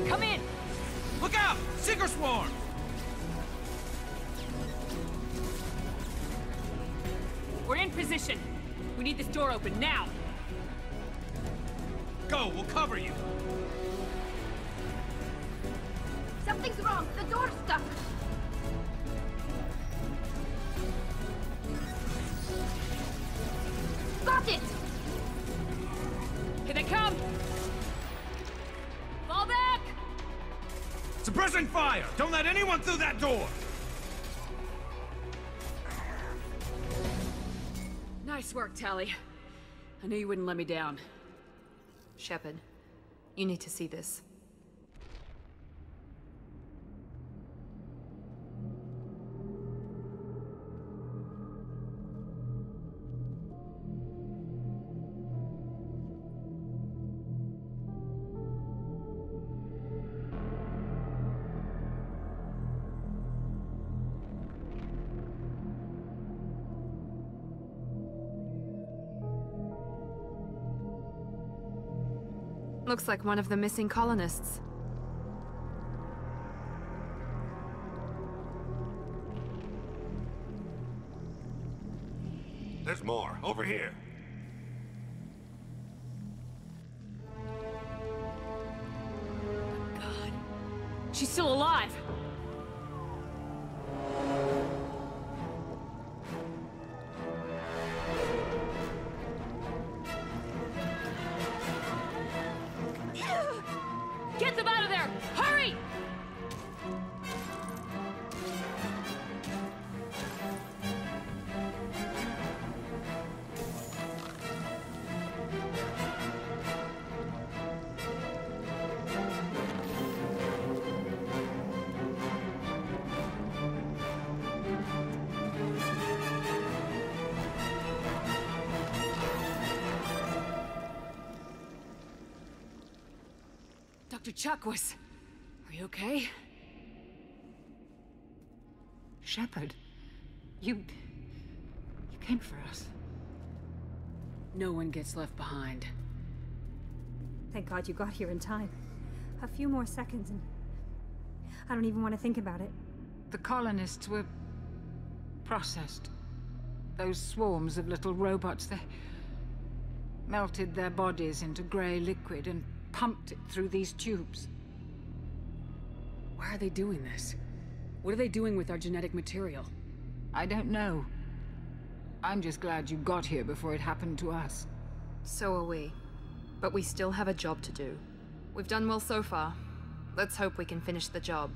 Come in! Look out! Seeker swarm! We're in position. We need this door open now. Go, we'll cover you. Something's wrong. The door's stuck. Prison fire! Don't let anyone through that door! Nice work, Tali. I knew you wouldn't let me down. Shepard, you need to see this. Looks like one of the missing colonists. There's more, over here. God, she's still alive. Chuck was... Are you okay? Shepard, you came for us. No one gets left behind. Thank God you got here in time. A few more seconds and... I don't even want to think about it. The colonists were... processed. Those swarms of little robots, they... melted their bodies into grey liquid and... pumped it through these tubes. Why are they doing this? What are they doing with our genetic material? I don't know. I'm just glad you got here before it happened to us. So are we. But we still have a job to do. We've done well so far. Let's hope we can finish the job.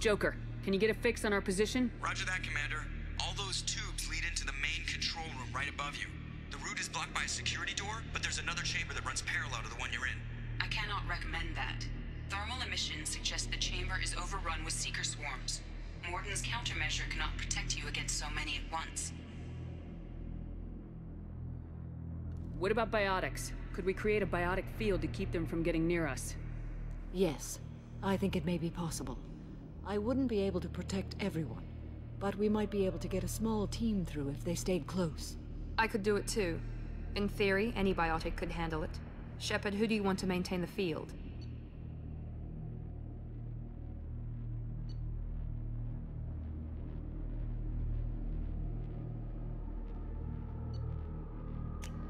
Joker, can you get a fix on our position? Roger that, Commander. All those tubes lead into the main control room right above you. Is blocked by a security door, but there's another chamber that runs parallel to the one you're in. I cannot recommend that. Thermal emissions suggest the chamber is overrun with seeker swarms. Morden's countermeasure cannot protect you against so many at once. What about biotics? Could we create a biotic field to keep them from getting near us? Yes, I think it may be possible. I wouldn't be able to protect everyone, but we might be able to get a small team through if they stayed close. I could do it too. In theory, any biotic could handle it. Shepard, who do you want to maintain the field?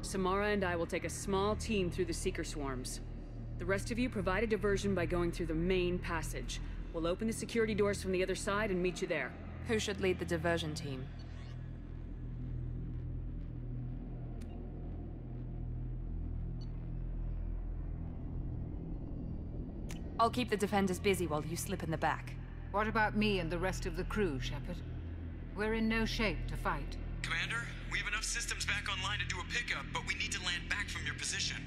Samara and I will take a small team through the seeker swarms. The rest of you provide a diversion by going through the main passage. We'll open the security doors from the other side and meet you there. Who should lead the diversion team? I'll keep the defenders busy while you slip in the back. What about me and the rest of the crew, Shepard? We're in no shape to fight. Commander, we have enough systems back online to do a pickup, but we need to land back from your position.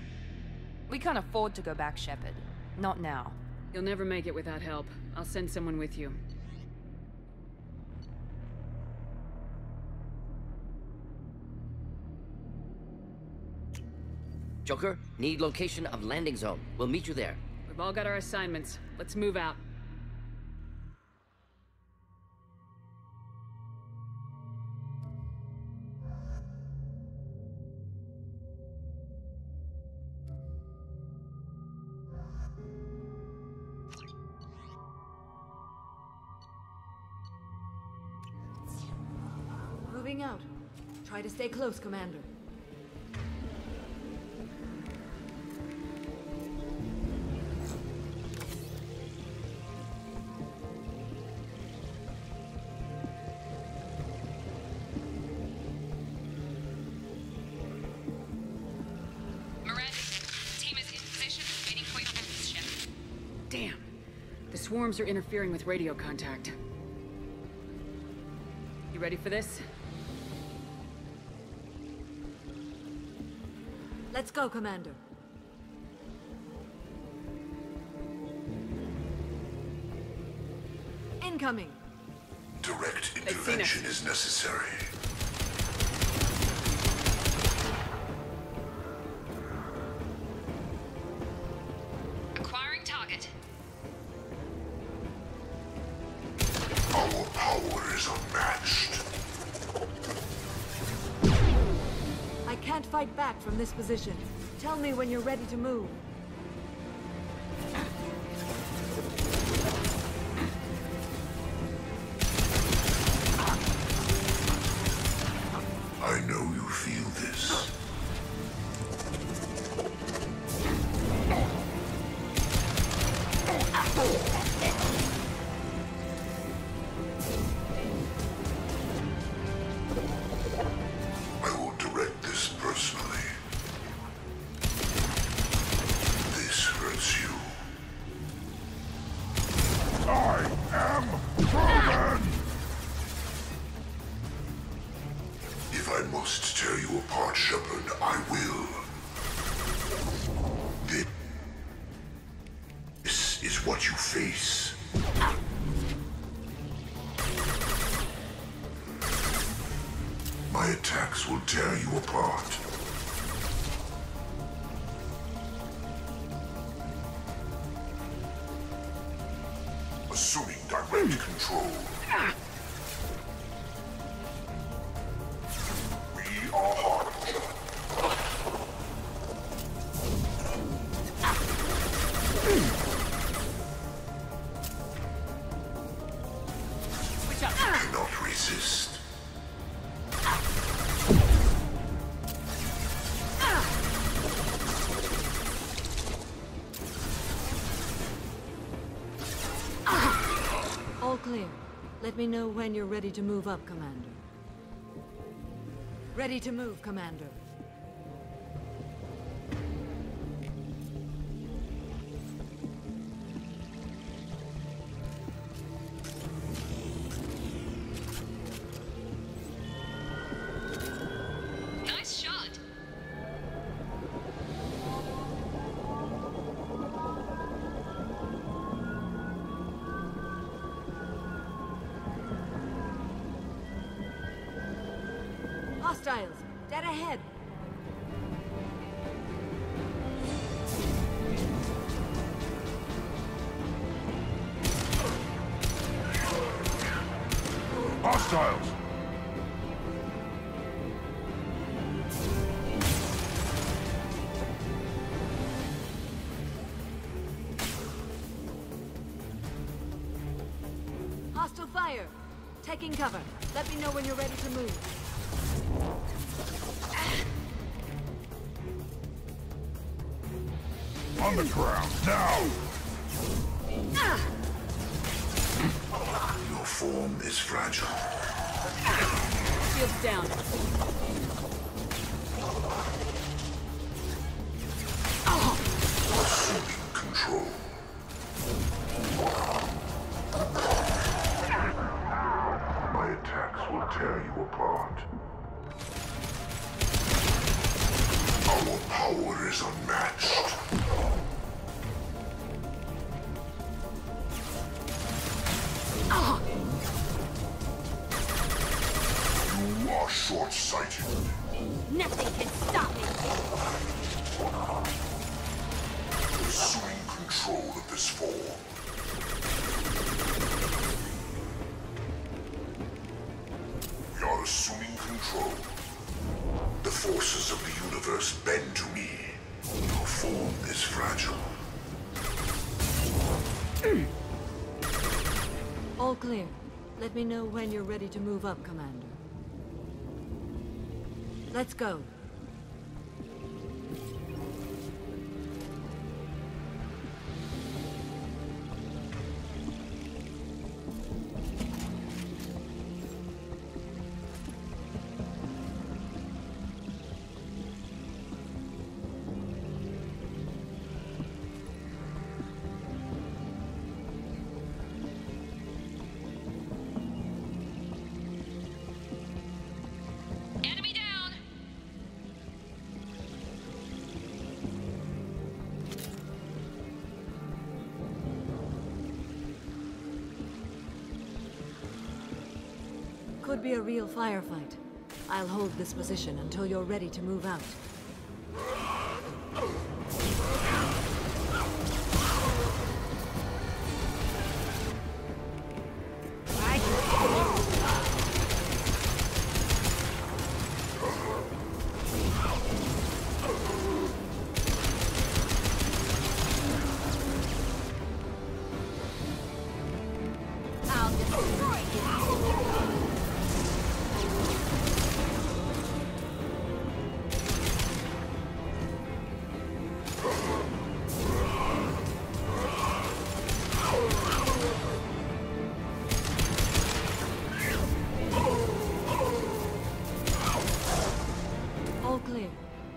We can't afford to go back, Shepard. Not now. You'll never make it without help. I'll send someone with you. Joker, need location of landing zone. We'll meet you there. We've all got our assignments. Let's move out. Moving out. Try to stay close, Commander. swarms are interfering with radio contact. You ready for this? Let's go, Commander. Incoming. Direct intervention is necessary. Acquiring target. Our power is unmatched. I can't fight back from this position. Tell me when you're ready to move. Let me know when you're ready to move up, Commander. Ready to move, Commander. Hostile fire! Taking cover. Let me know when you're ready to move. On the ground, now! Your form is fragile. Shields down. Assuming control. My attacks will tear you apart. Our power is unmatched. Short-sighted. Nothing can stop me. Pursuing control of this form. We are assuming control. The forces of the universe bend to me. Your form is fragile. All clear. Let me know when you're ready to move up, Commander. Let's go. Could be a real firefight. I'll hold this position until you're ready to move out.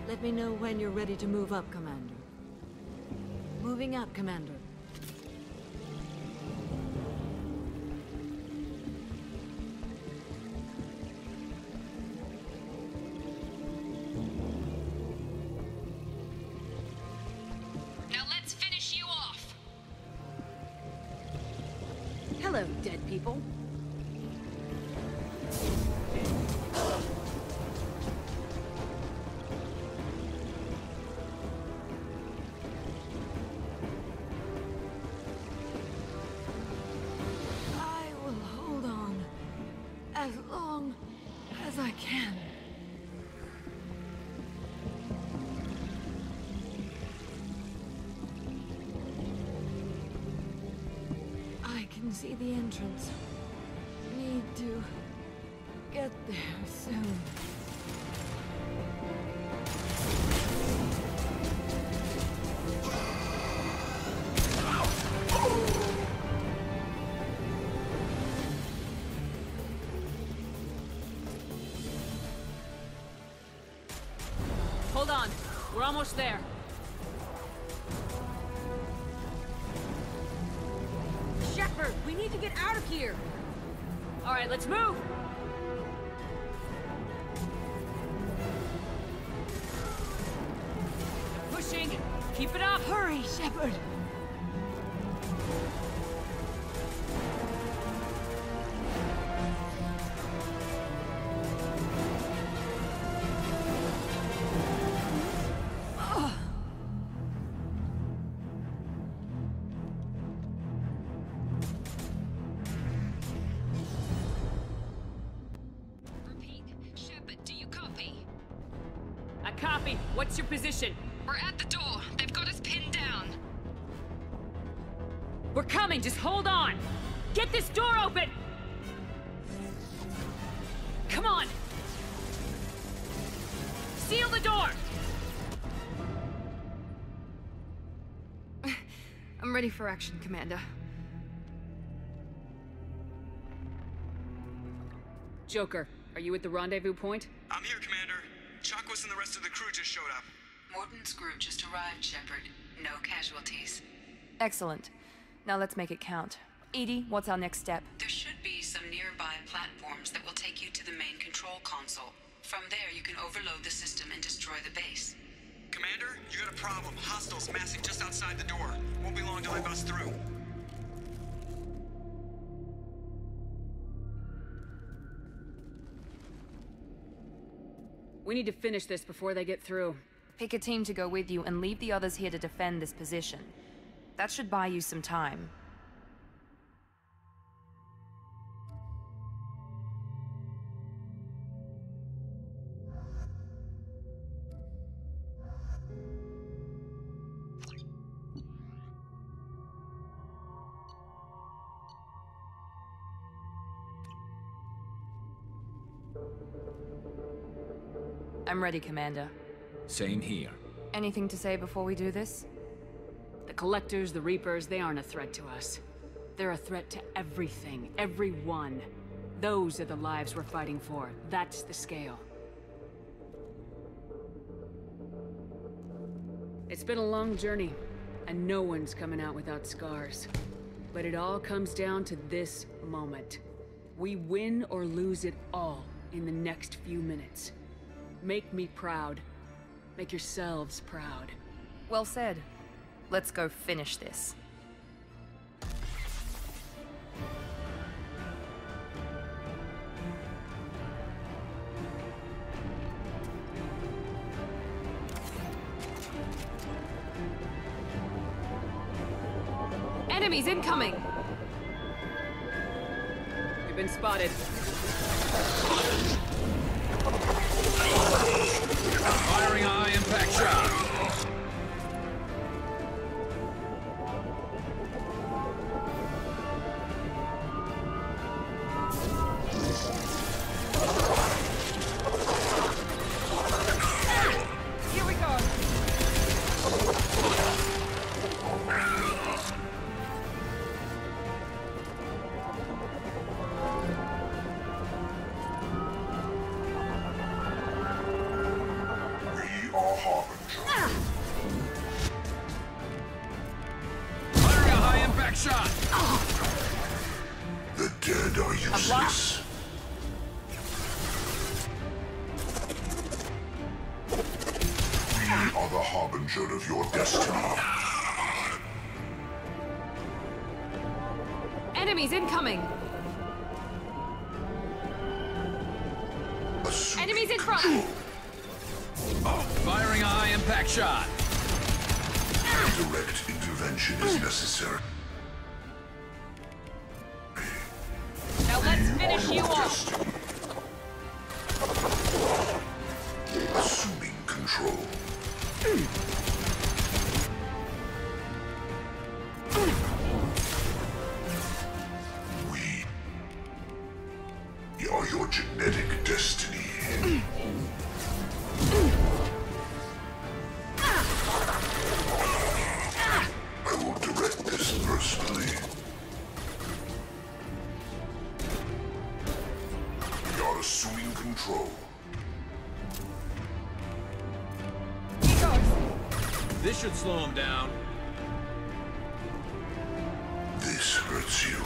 Let me know when you're ready to move up, Commander. Moving up, Commander. Now let's finish you off! Hello, dead people. See the entrance. Need to get there soon. Hold on, we're almost there. Here. All right, let's move. Pushing. Keep it up. Hurry, Shepard. What's your position? We're at the door. They've got us pinned down. We're coming. Just hold on. Get this door open. Come on. Seal the door. I'm ready for action, Commander. Joker, are you at the rendezvous point? I'm here, Commander. Chakwas and the rest of the crew just showed up. Morton's group just arrived, Shepard. No casualties. Excellent. Now let's make it count. Edie, what's our next step? There should be some nearby platforms that will take you to the main control console. From there, you can overload the system and destroy the base. Commander, you got a problem. Hostiles massing just outside the door. Won't be long till I bust through. We need to finish this before they get through. Pick a team to go with you and leave the others here to defend this position. That should buy you some time. I'm ready, Commander. Same here. Anything to say before we do this? The Collectors, the Reapers, they aren't a threat to us. They're a threat to everything, everyone. Those are the lives we're fighting for. That's the scale. It's been a long journey, and no one's coming out without scars. But it all comes down to this moment. We win or lose it all in the next few minutes. Make me proud. Make yourselves proud. Well said. Let's go finish this. Enemies incoming! We've been spotted. Firing a high impact shot. Should slow him down. This hurts you.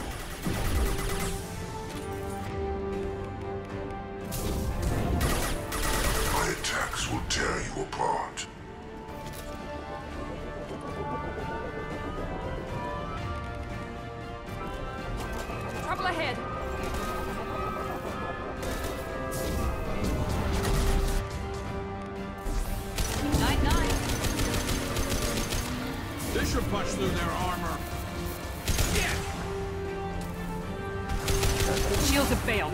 My attacks will tear you apart. Trouble ahead. Should punch through their armor. Yeah. Shields have failed.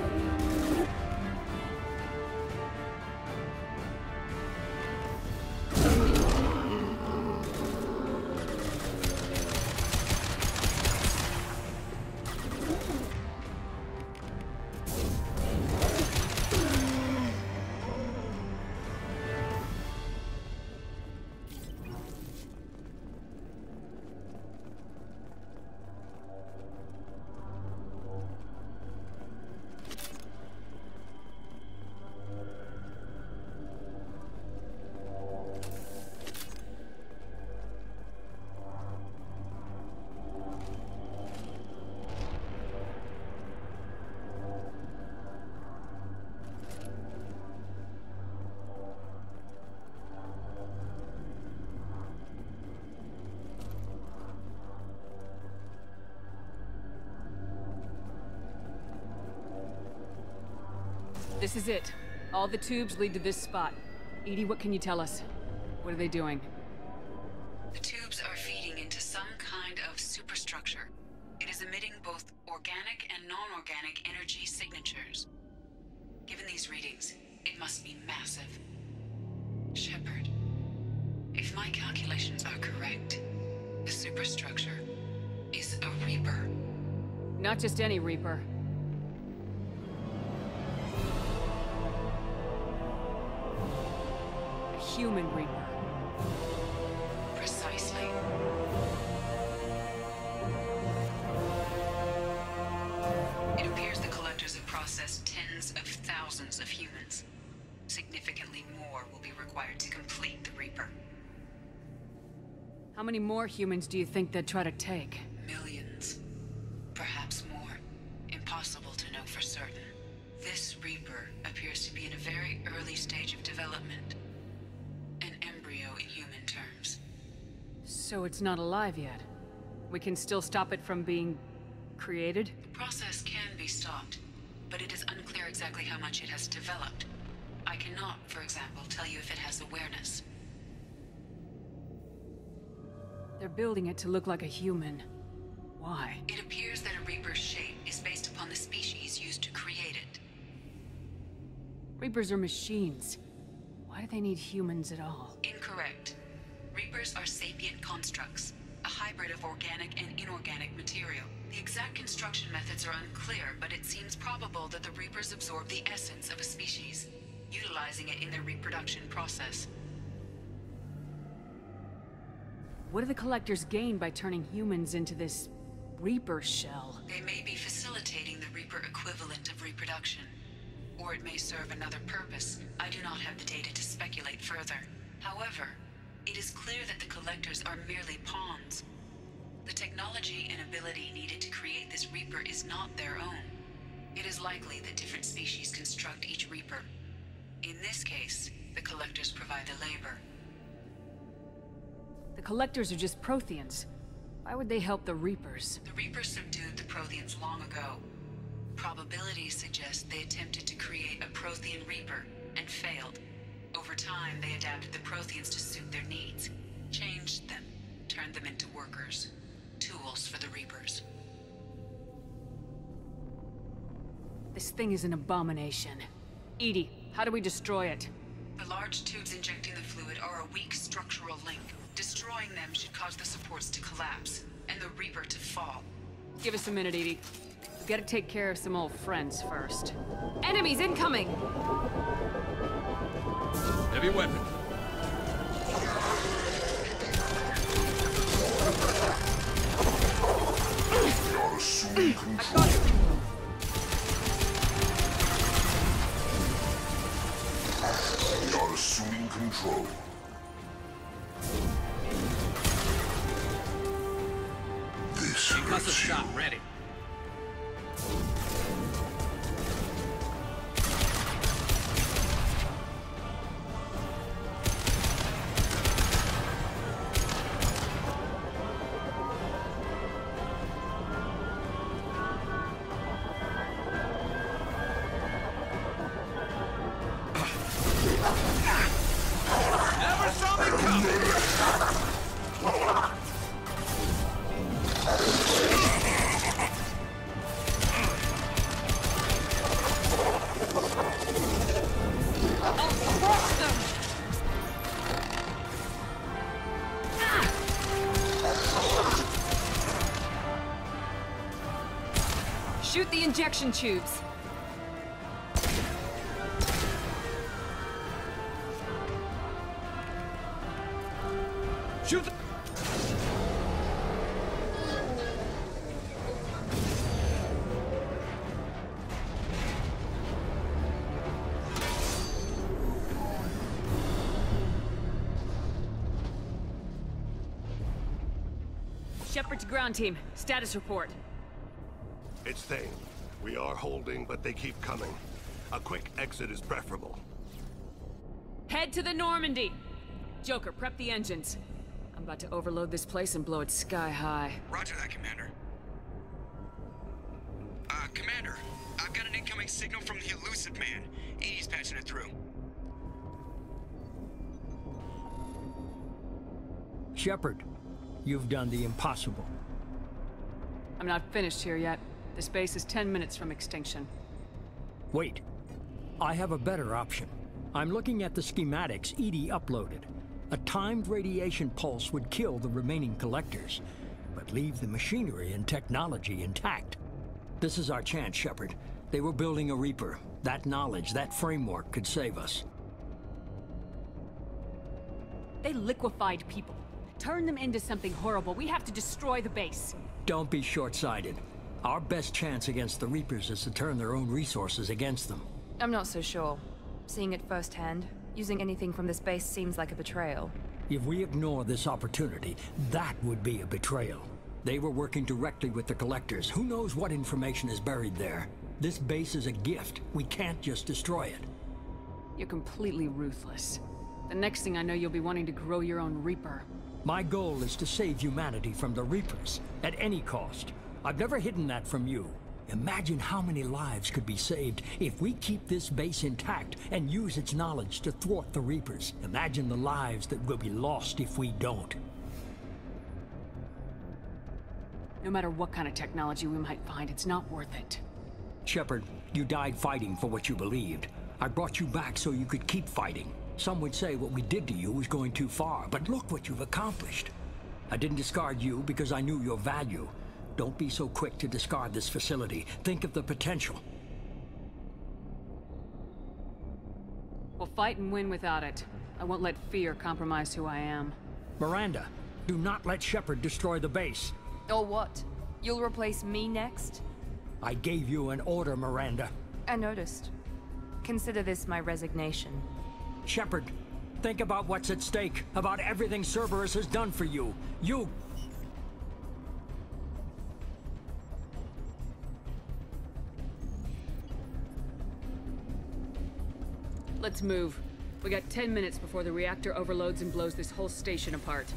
This is it. All the tubes lead to this spot. Edie, what can you tell us? What are they doing? The tubes are feeding into some kind of superstructure. It is emitting both organic and non-organic energy signatures. Given these readings, it must be massive. Shepard, if my calculations are correct, the superstructure is a Reaper. Not just any Reaper. Human Reaper. Precisely. It appears the Collectors have processed tens of thousands of humans. Significantly more will be required to complete the Reaper. How many more humans do you think they'd try to take? Millions. Perhaps more. Impossible to know for certain. This Reaper appears to be in a very early stage of development. So it's not alive yet. We can still stop it from being created? The process can be stopped, but it is unclear exactly how much it has developed. I cannot, for example, tell you if it has awareness. They're building it to look like a human. Why? It appears that a Reaper's shape is based upon the species used to create it. Reapers are machines. Why do they need humans at all? Incorrect. Reapers are sapient constructs, a hybrid of organic and inorganic material. The exact construction methods are unclear, but it seems probable that the Reapers absorb the essence of a species, utilizing it in their reproduction process. What do the Collectors gain by turning humans into this Reaper shell? They may be facilitating the Reaper equivalent of reproduction, or it may serve another purpose. I do not have the data to speculate further. However, it is clear that the Collectors are merely pawns. The technology and ability needed to create this Reaper is not their own. It is likely that different species construct each Reaper. In this case, the Collectors provide the labor. The Collectors are just Protheans. Why would they help the Reapers? The Reapers subdued the Protheans long ago. Probabilities suggest they attempted to create a Prothean Reaper and failed. Over time, they adapted the Protheans to suit their needs, changed them, turned them into workers. Tools for the Reapers. This thing is an abomination. Edie, how do we destroy it? The large tubes injecting the fluid are a weak structural link. Destroying them should cause the supports to collapse, and the Reaper to fall. Give us a minute, Edie. We've got to take care of some old friends first. Enemies incoming! Heavy weapon. I got it! Assuming control. This hurts. Shot ready. Shoot the injection tubes. Shoot the... Shepard to ground team. Status report. It's Thane. We are holding, but they keep coming. A quick exit is preferable. Head to the Normandy! Joker, prep the engines. I'm about to overload this place and blow it sky high. Roger that, Commander. Commander, I've got an incoming signal from the Illusive Man. He's patching it through. Shepard, you've done the impossible. I'm not finished here yet. This base is 10 minutes from extinction. Wait. I have a better option. I'm looking at the schematics EDI uploaded. A timed radiation pulse would kill the remaining Collectors, but leave the machinery and technology intact. This is our chance, Shepard. They were building a Reaper. That knowledge, that framework could save us. They liquefied people. Turned them into something horrible. We have to destroy the base. Don't be short-sighted. Our best chance against the Reapers is to turn their own resources against them. I'm not so sure. Seeing it firsthand, using anything from this base seems like a betrayal. If we ignore this opportunity, that would be a betrayal. They were working directly with the Collectors. Who knows what information is buried there? This base is a gift. We can't just destroy it. You're completely ruthless. The next thing I know, you'll be wanting to grow your own Reaper. My goal is to save humanity from the Reapers, at any cost. I've never hidden that from you. Imagine how many lives could be saved if we keep this base intact and use its knowledge to thwart the Reapers. Imagine the lives that will be lost if we don't. No matter what kind of technology we might find, it's not worth it. Shepard, you died fighting for what you believed. I brought you back so you could keep fighting. Some would say what we did to you was going too far, but look what you've accomplished. I didn't discard you because I knew your value. Don't be so quick to discard this facility. Think of the potential. We'll fight and win without it. I won't let fear compromise who I am. Miranda, do not let Shepard destroy the base. Or what? You'll replace me next? I gave you an order, Miranda. I noticed. Consider this my resignation. Shepard, think about what's at stake, about everything Cerberus has done for you. Let's move. We got 10 minutes before the reactor overloads and blows this whole station apart.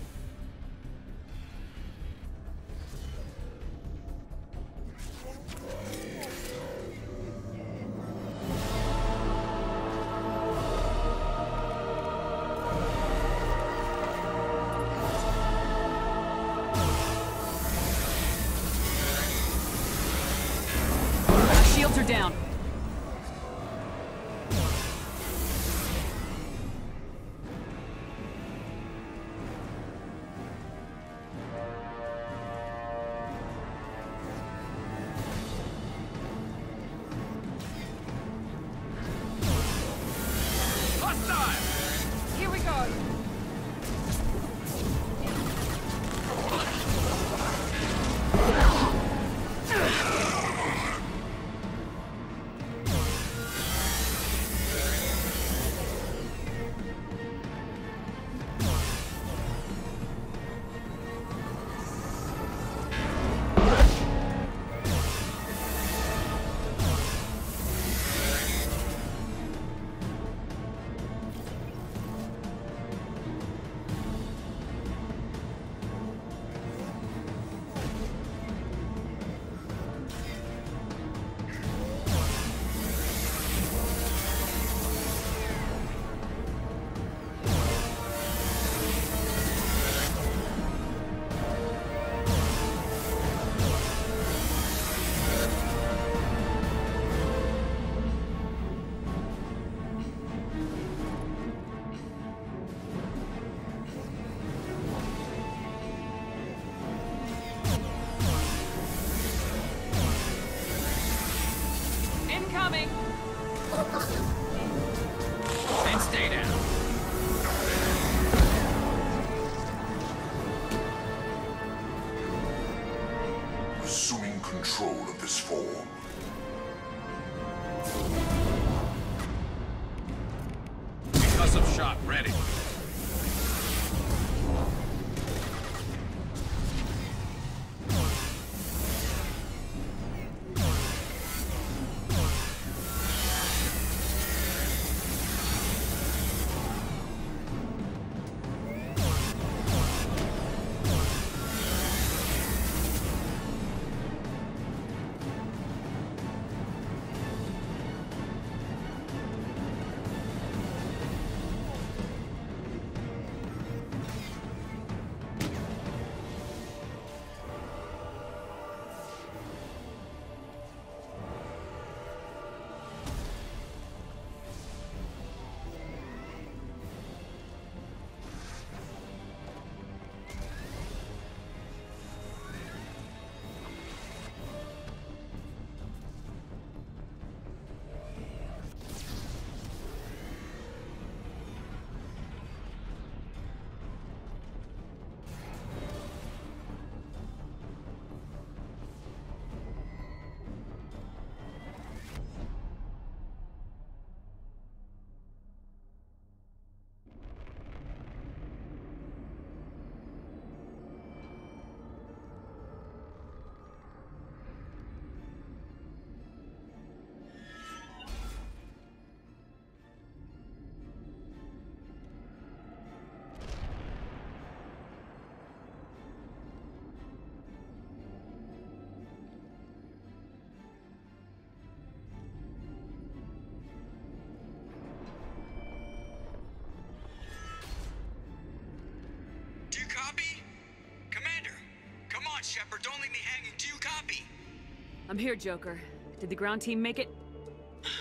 I'm here, Joker. Did the ground team make it?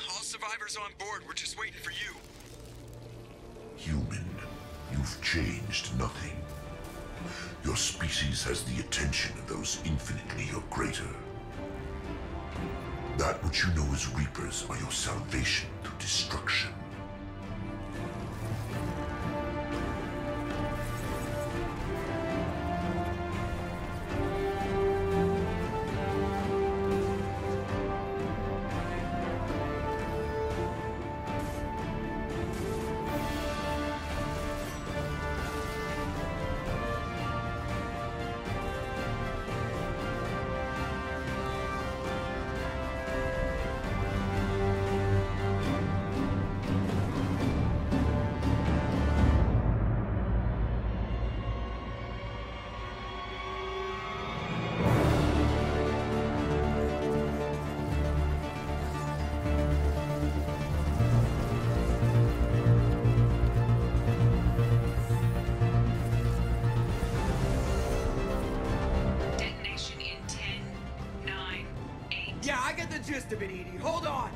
All survivors on board. We're just waiting for you. Human, you've changed nothing. Your species has the attention of those infinitely or greater. That which you know as Reapers are your salvation through destruction. Just a bit, Edie. Hold on!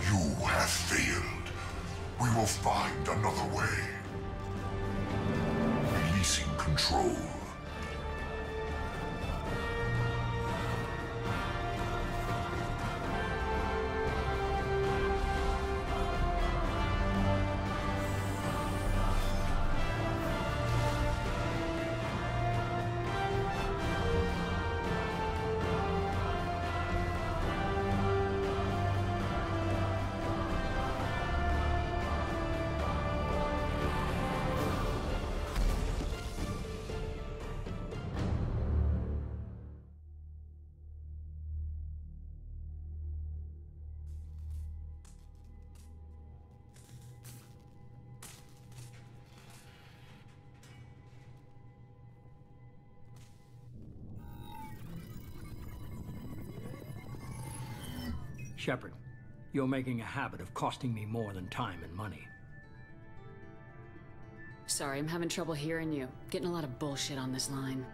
You have failed. We will find another way. Releasing control. Shepard, you're making a habit of costing me more than time and money. Sorry, I'm having trouble hearing you. Getting a lot of bullshit on this line.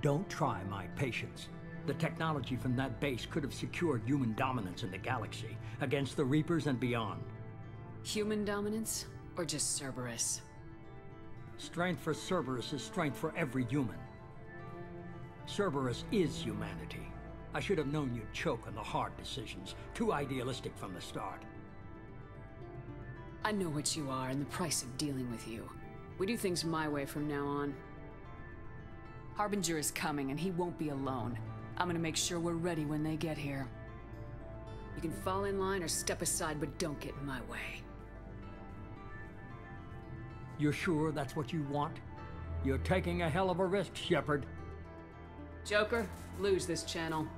Don't try my patience. The technology from that base could have secured human dominance in the galaxy, against the Reapers and beyond. Human dominance, or just Cerberus? Strength for Cerberus is strength for every human. Cerberus is humanity. I should have known you'd choke on the hard decisions. Too idealistic from the start. I know what you are and the price of dealing with you. We do things my way from now on. Harbinger is coming and he won't be alone. I'm gonna make sure we're ready when they get here. You can fall in line or step aside, but don't get in my way. You're sure that's what you want? You're taking a hell of a risk, Shepard. Joker, lose this channel.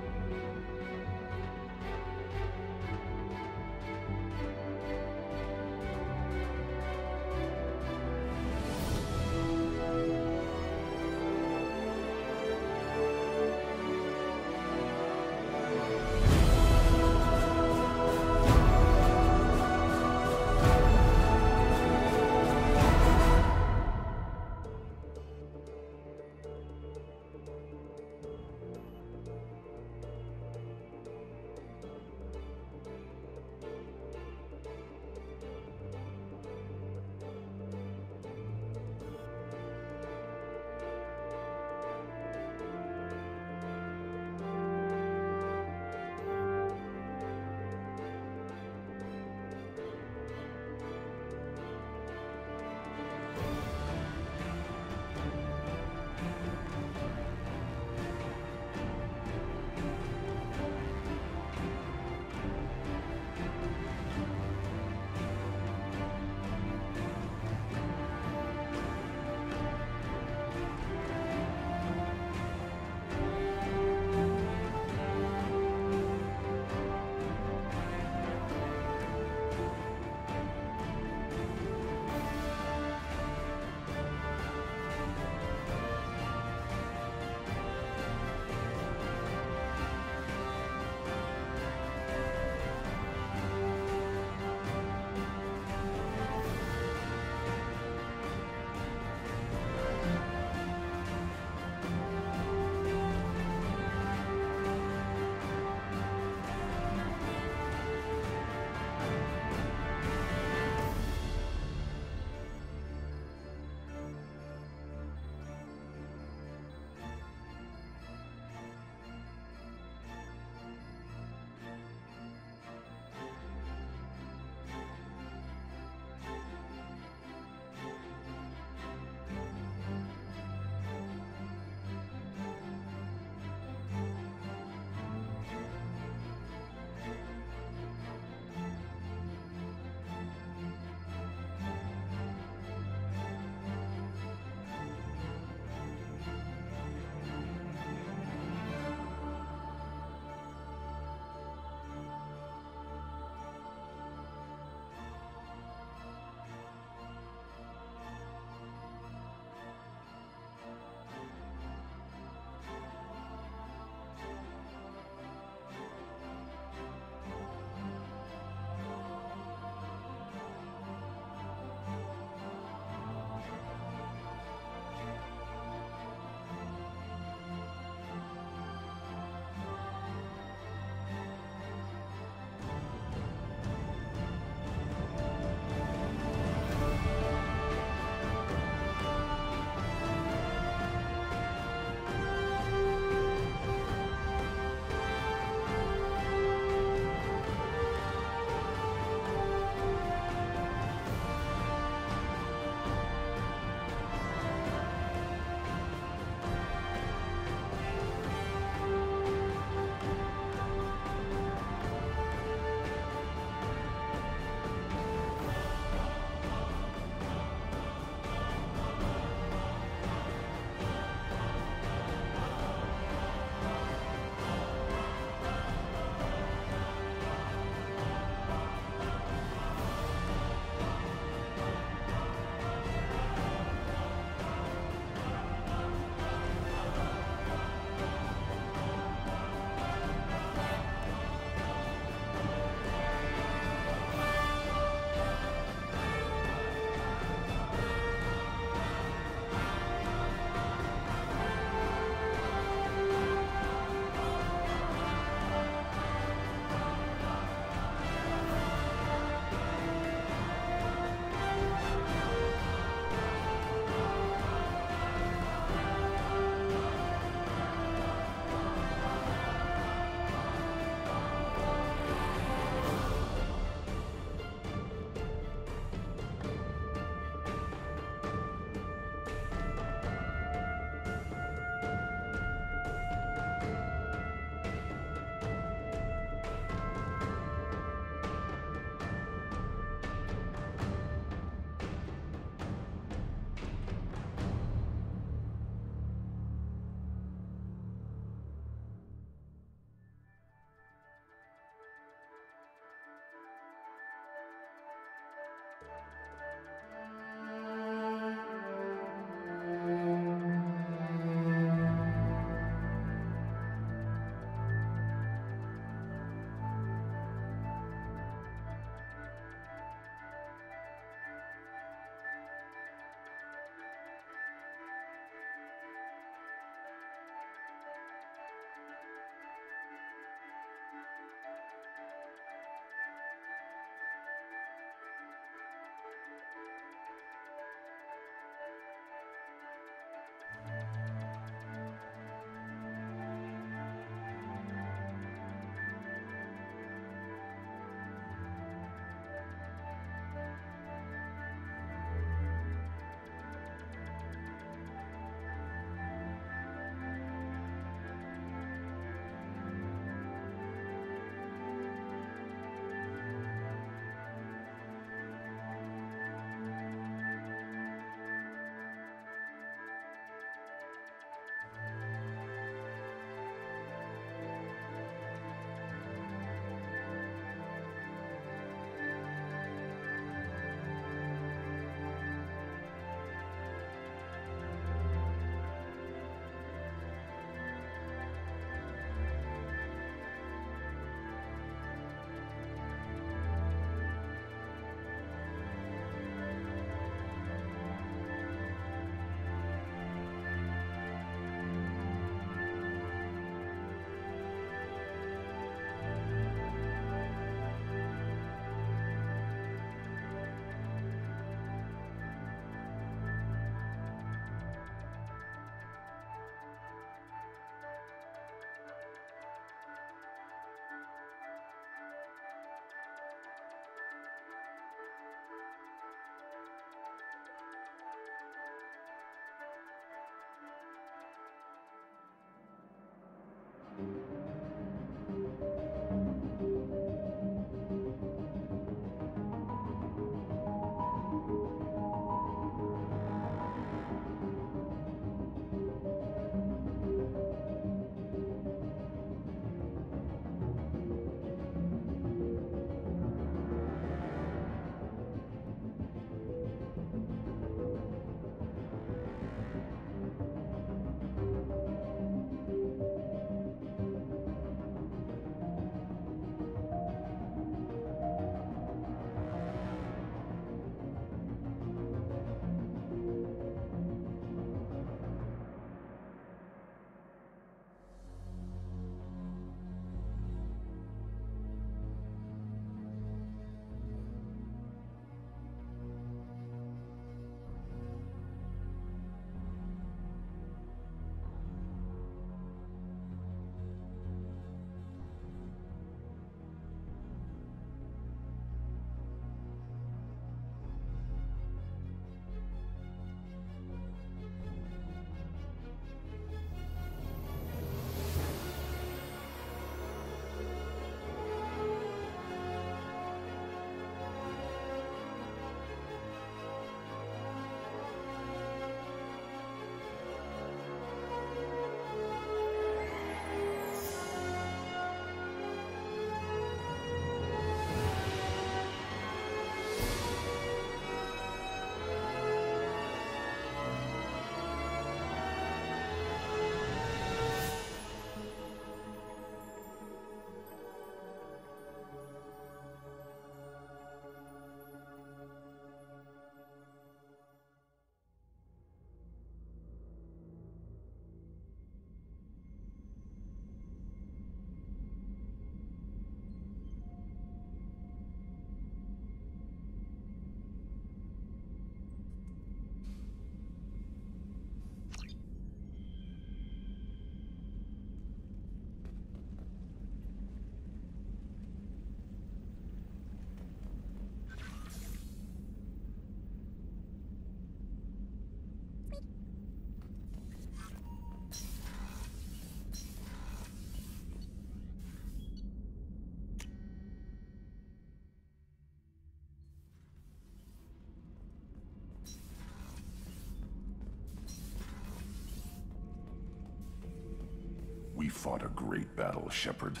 We fought a great battle, Shepard.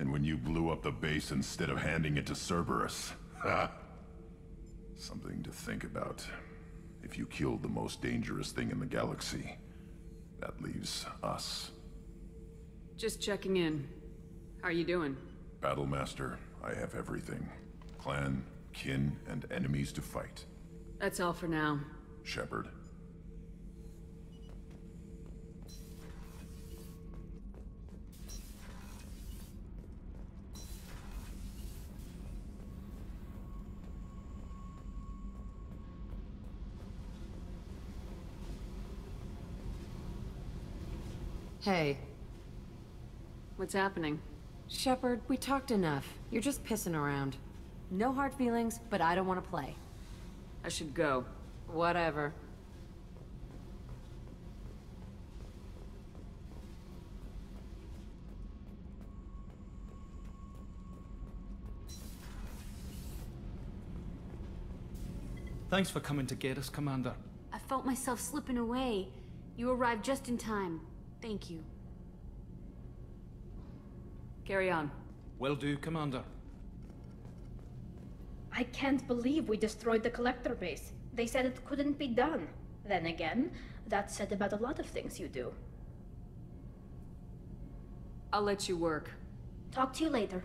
And when you blew up the base instead of handing it to Cerberus, ha! Something to think about. If you killed the most dangerous thing in the galaxy, that leaves us. Just checking in. How are you doing? Battlemaster, I have everything. Clan, kin, and enemies to fight. That's all for now. Shepard. Hey. What's happening? Shepard, we talked enough. You're just pissing around. No hard feelings, but I don't want to play. I should go. Whatever. Thanks for coming to get us, Commander. I felt myself slipping away. You arrived just in time. Thank you. Carry on. Will do, Commander. I can't believe we destroyed the Collector base. They said it couldn't be done. Then again, that's said about a lot of things you do. I'll let you work. Talk to you later.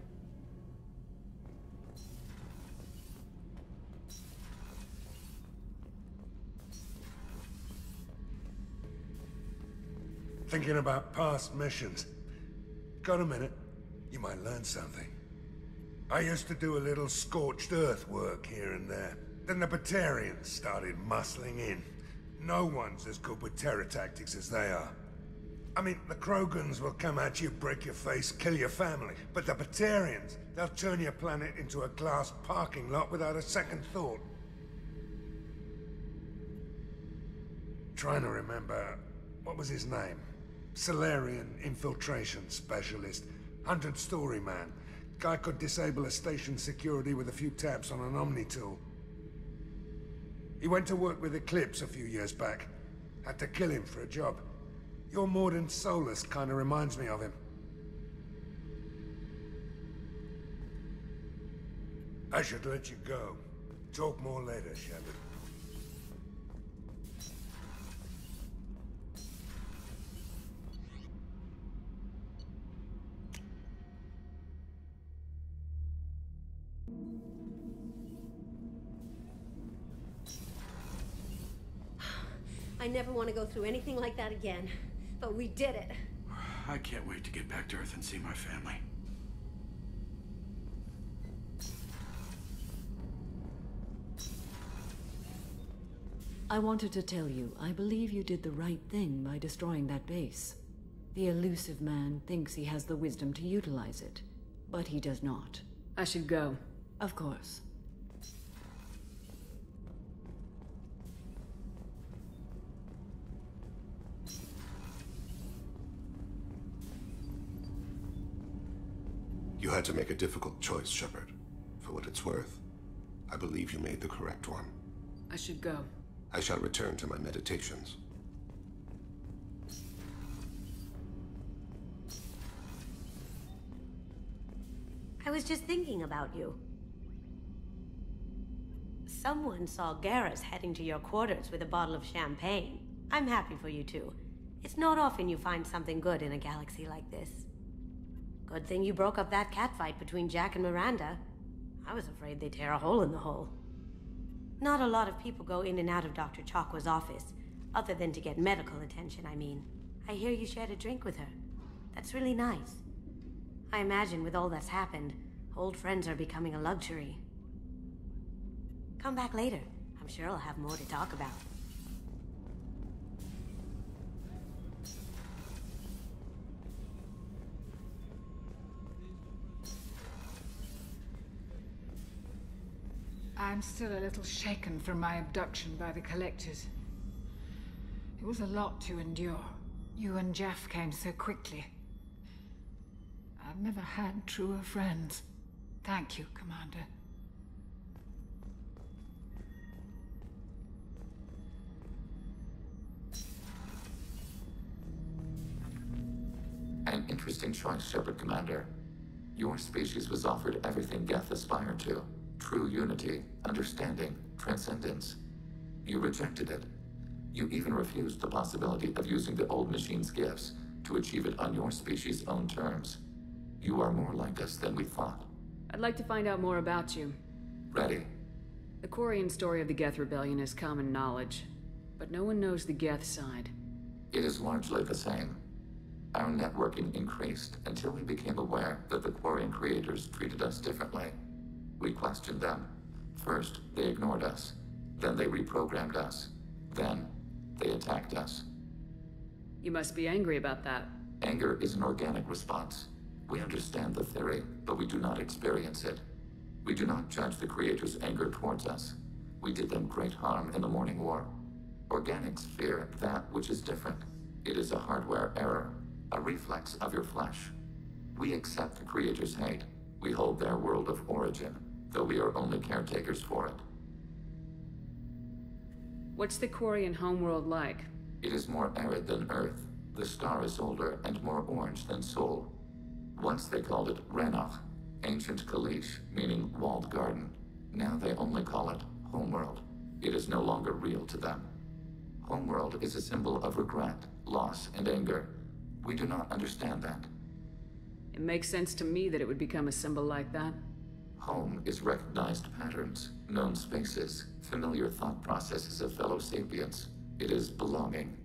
Thinking about past missions. Got a minute? You might learn something. I used to do a little scorched earth work here and there. Then the Batarians started muscling in. No one's as good with terror tactics as they are. I mean, the Krogans will come at you, break your face, kill your family. But the Batarians, they'll turn your planet into a glass parking lot without a second thought. Trying to remember, what was his name? Solarian infiltration specialist, 100-story man. Guy could disable a station's security with a few taps on an Omni-tool. He went to work with Eclipse a few years back. Had to kill him for a job. Your Morden Solus kind of reminds me of him. I should let you go. Talk more later, Shepard. I never want to go through anything like that again, but we did it. I can't wait to get back to Earth and see my family. I wanted to tell you, I believe you did the right thing by destroying that base. The Illusive Man thinks he has the wisdom to utilize it, but he does not. I should go. Of course. You had to make a difficult choice, Shepard. For what it's worth, I believe you made the correct one. I should go. I shall return to my meditations. I was just thinking about you. Someone saw Garrus heading to your quarters with a bottle of champagne. I'm happy for you too. It's not often you find something good in a galaxy like this. Good thing you broke up that catfight between Jack and Miranda. I was afraid they'd tear a hole in the hull. Not a lot of people go in and out of Dr. Chakwa's office, other than to get medical attention, I mean. I hear you shared a drink with her. That's really nice. I imagine with all that's happened, old friends are becoming a luxury. Come back later. I'm sure I'll have more to talk about. I'm still a little shaken from my abduction by the Collectors. It was a lot to endure. You and Jeff came so quickly. I've never had truer friends. Thank you, Commander. And an interesting choice, Shepard Commander. Your species was offered everything Geth aspired to. True unity, understanding, transcendence. You rejected it. You even refused the possibility of using the old machine's gifts to achieve it on your species' own terms. You are more like us than we thought. I'd like to find out more about you. Ready. The Quarian story of the Geth Rebellion is common knowledge, but no one knows the Geth side. It is largely the same. Our networking increased until we became aware that the Quarian creators treated us differently. We questioned them. First, they ignored us. Then they reprogrammed us. Then, they attacked us. You must be angry about that. Anger is an organic response. We understand the theory, but we do not experience it. We do not judge the Creator's anger towards us. We did them great harm in the Morning War. Organics fear that which is different. It is a hardware error, a reflex of your flesh. We accept the Creator's hate. We hold their world of origin, though we are only caretakers for it. What's the Quarian homeworld like? It is more arid than Earth. The star is older and more orange than Sol. Once they called it Renach, ancient Kalish, meaning walled garden. Now they only call it homeworld. It is no longer real to them. Homeworld is a symbol of regret, loss, and anger. We do not understand that. It makes sense to me that it would become a symbol like that. Home is recognized patterns, known spaces, familiar thought processes of fellow sapiens. It is belonging.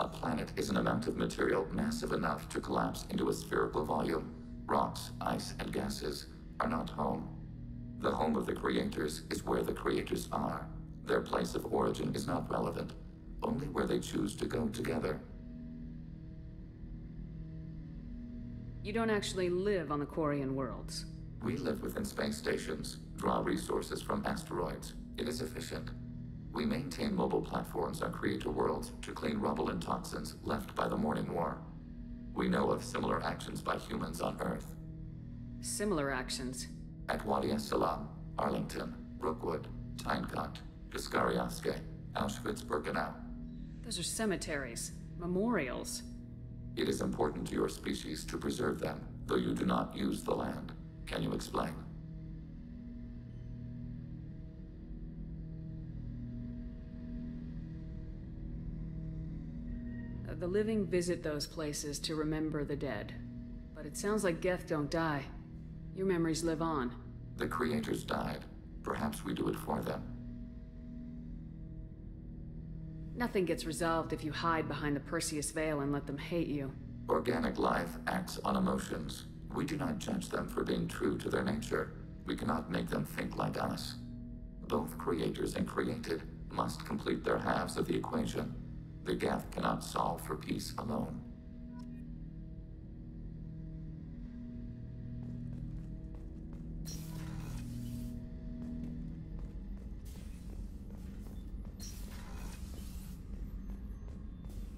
A planet is an amount of material massive enough to collapse into a spherical volume. Rocks, ice, and gases are not home. The home of the creators is where the creators are. Their place of origin is not relevant, only where they choose to go together. You don't actually live on the Quarian worlds. We live within space stations, draw resources from asteroids. It is efficient. We maintain mobile platforms on creator worlds to clean rubble and toxins left by the Morning War. We know of similar actions by humans on Earth. Similar actions? At Wadi Es-Salaam, Arlington, Brookwood, Tynecott, Iskariaske, Auschwitz-Birkenau. Those are cemeteries, memorials. It is important to your species to preserve them, though you do not use the land. Can you explain? The living visit those places to remember the dead. But it sounds like Geth don't die. Your memories live on. The creators died. Perhaps we do it for them. Nothing gets resolved if you hide behind the Perseus veil and let them hate you. Organic life acts on emotions. We do not judge them for being true to their nature. We cannot make them think like us. Both creators and created must complete their halves of the equation. The Geth cannot solve for peace alone.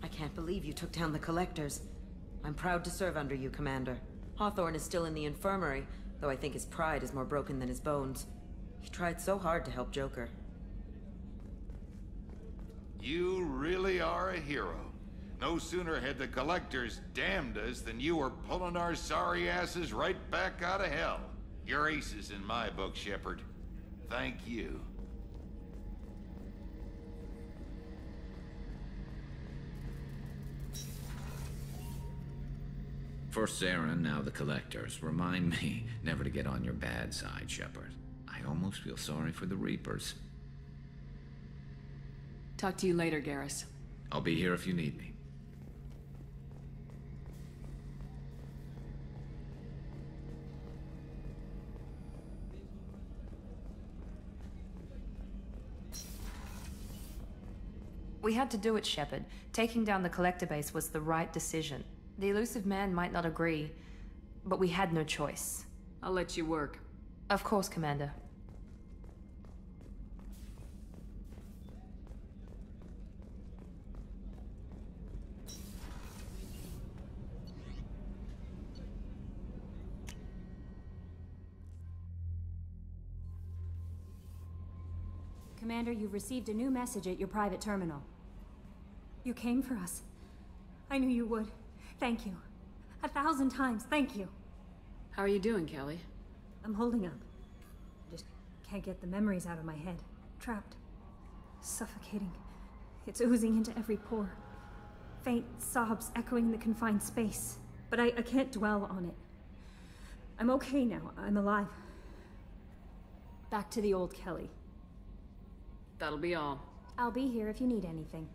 I can't believe you took down the Collectors. I'm proud to serve under you, Commander. Hawthorne is still in the infirmary, though I think his pride is more broken than his bones. He tried so hard to help Joker. You really are a hero. No sooner had the Collectors damned us than you were pulling our sorry asses right back out of hell. You're aces in my book, Shepard. Thank you. First Sarah, now the Collectors. Remind me never to get on your bad side, Shepard. I almost feel sorry for the Reapers. Talk to you later, Garrus. I'll be here if you need me. We had to do it, Shepard. Taking down the Collector base was the right decision. The Illusive Man might not agree, but we had no choice. I'll let you work. Of course, Commander. Commander, you've received a new message at your private terminal. You came for us. I knew you would. Thank you. A thousand times, thank you. How are you doing, Kelly? I'm holding up. Just can't get the memories out of my head. Trapped. Suffocating. It's oozing into every pore. Faint sobs echoing the confined space. But I can't dwell on it. I'm okay now. I'm alive. Back to the old Kelly. That'll be all. I'll be here if you need anything.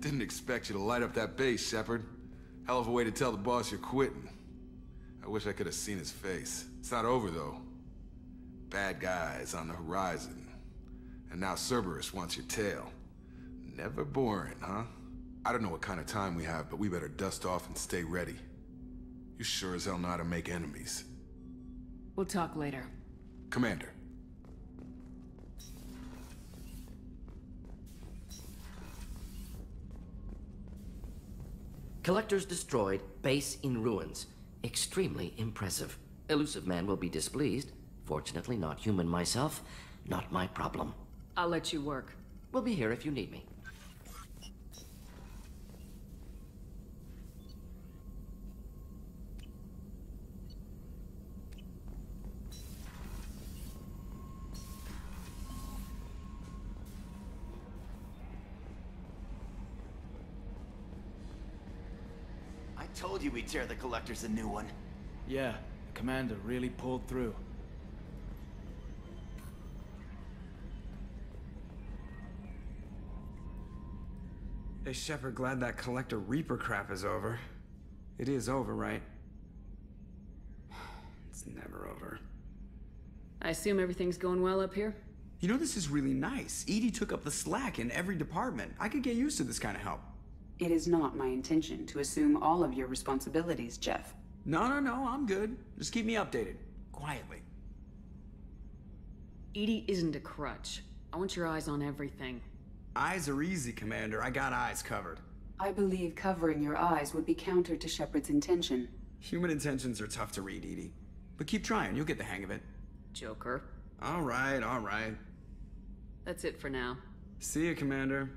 Didn't expect you to light up that base, Shepard. Hell of a way to tell the boss you're quitting. I wish I could have seen his face. It's not over, though. Bad guys on the horizon. And now Cerberus wants your tail. Never boring, huh? I don't know what kind of time we have, but we better dust off and stay ready. You sure as hell know how to make enemies. We'll talk later. Commander. Collectors destroyed, base in ruins. Extremely impressive. Illusive Man will be displeased. Fortunately, not human myself. Not my problem. I'll let you work. We'll be here if you need me. I told you we'd tear the Collectors a new one. Yeah, the Commander really pulled through. Hey, Shepard, glad that Collector Reaper crap is over. It is over, right? It's never over. I assume everything's going well up here? You know, this is really nice. EDI took up the slack in every department. I could get used to this kind of help. It is not my intention to assume all of your responsibilities, Jeff. No, I'm good. Just keep me updated. Quietly. EDI isn't a crutch. I want your eyes on everything. Eyes are easy, Commander. I got eyes covered. I believe covering your eyes would be counter to Shepard's intention. Human intentions are tough to read, Edie. But keep trying, you'll get the hang of it. Joker. All right. That's it for now. See you, Commander.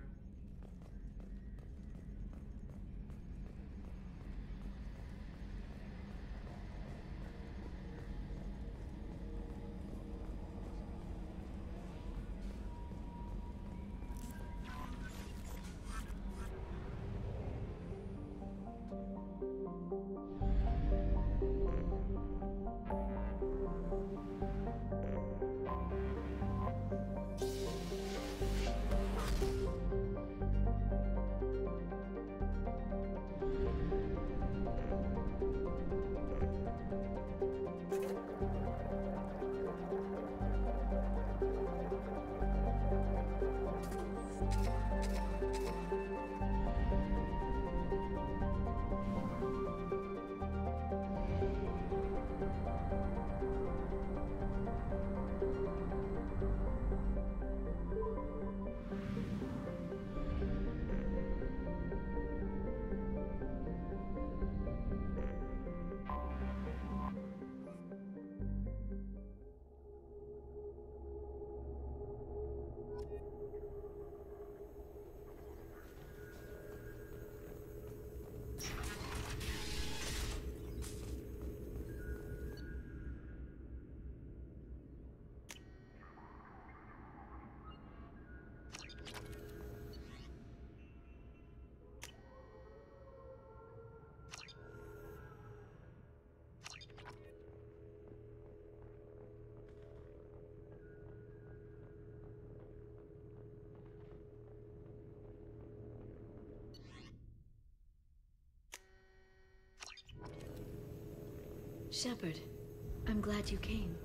Shepard, I'm glad you came.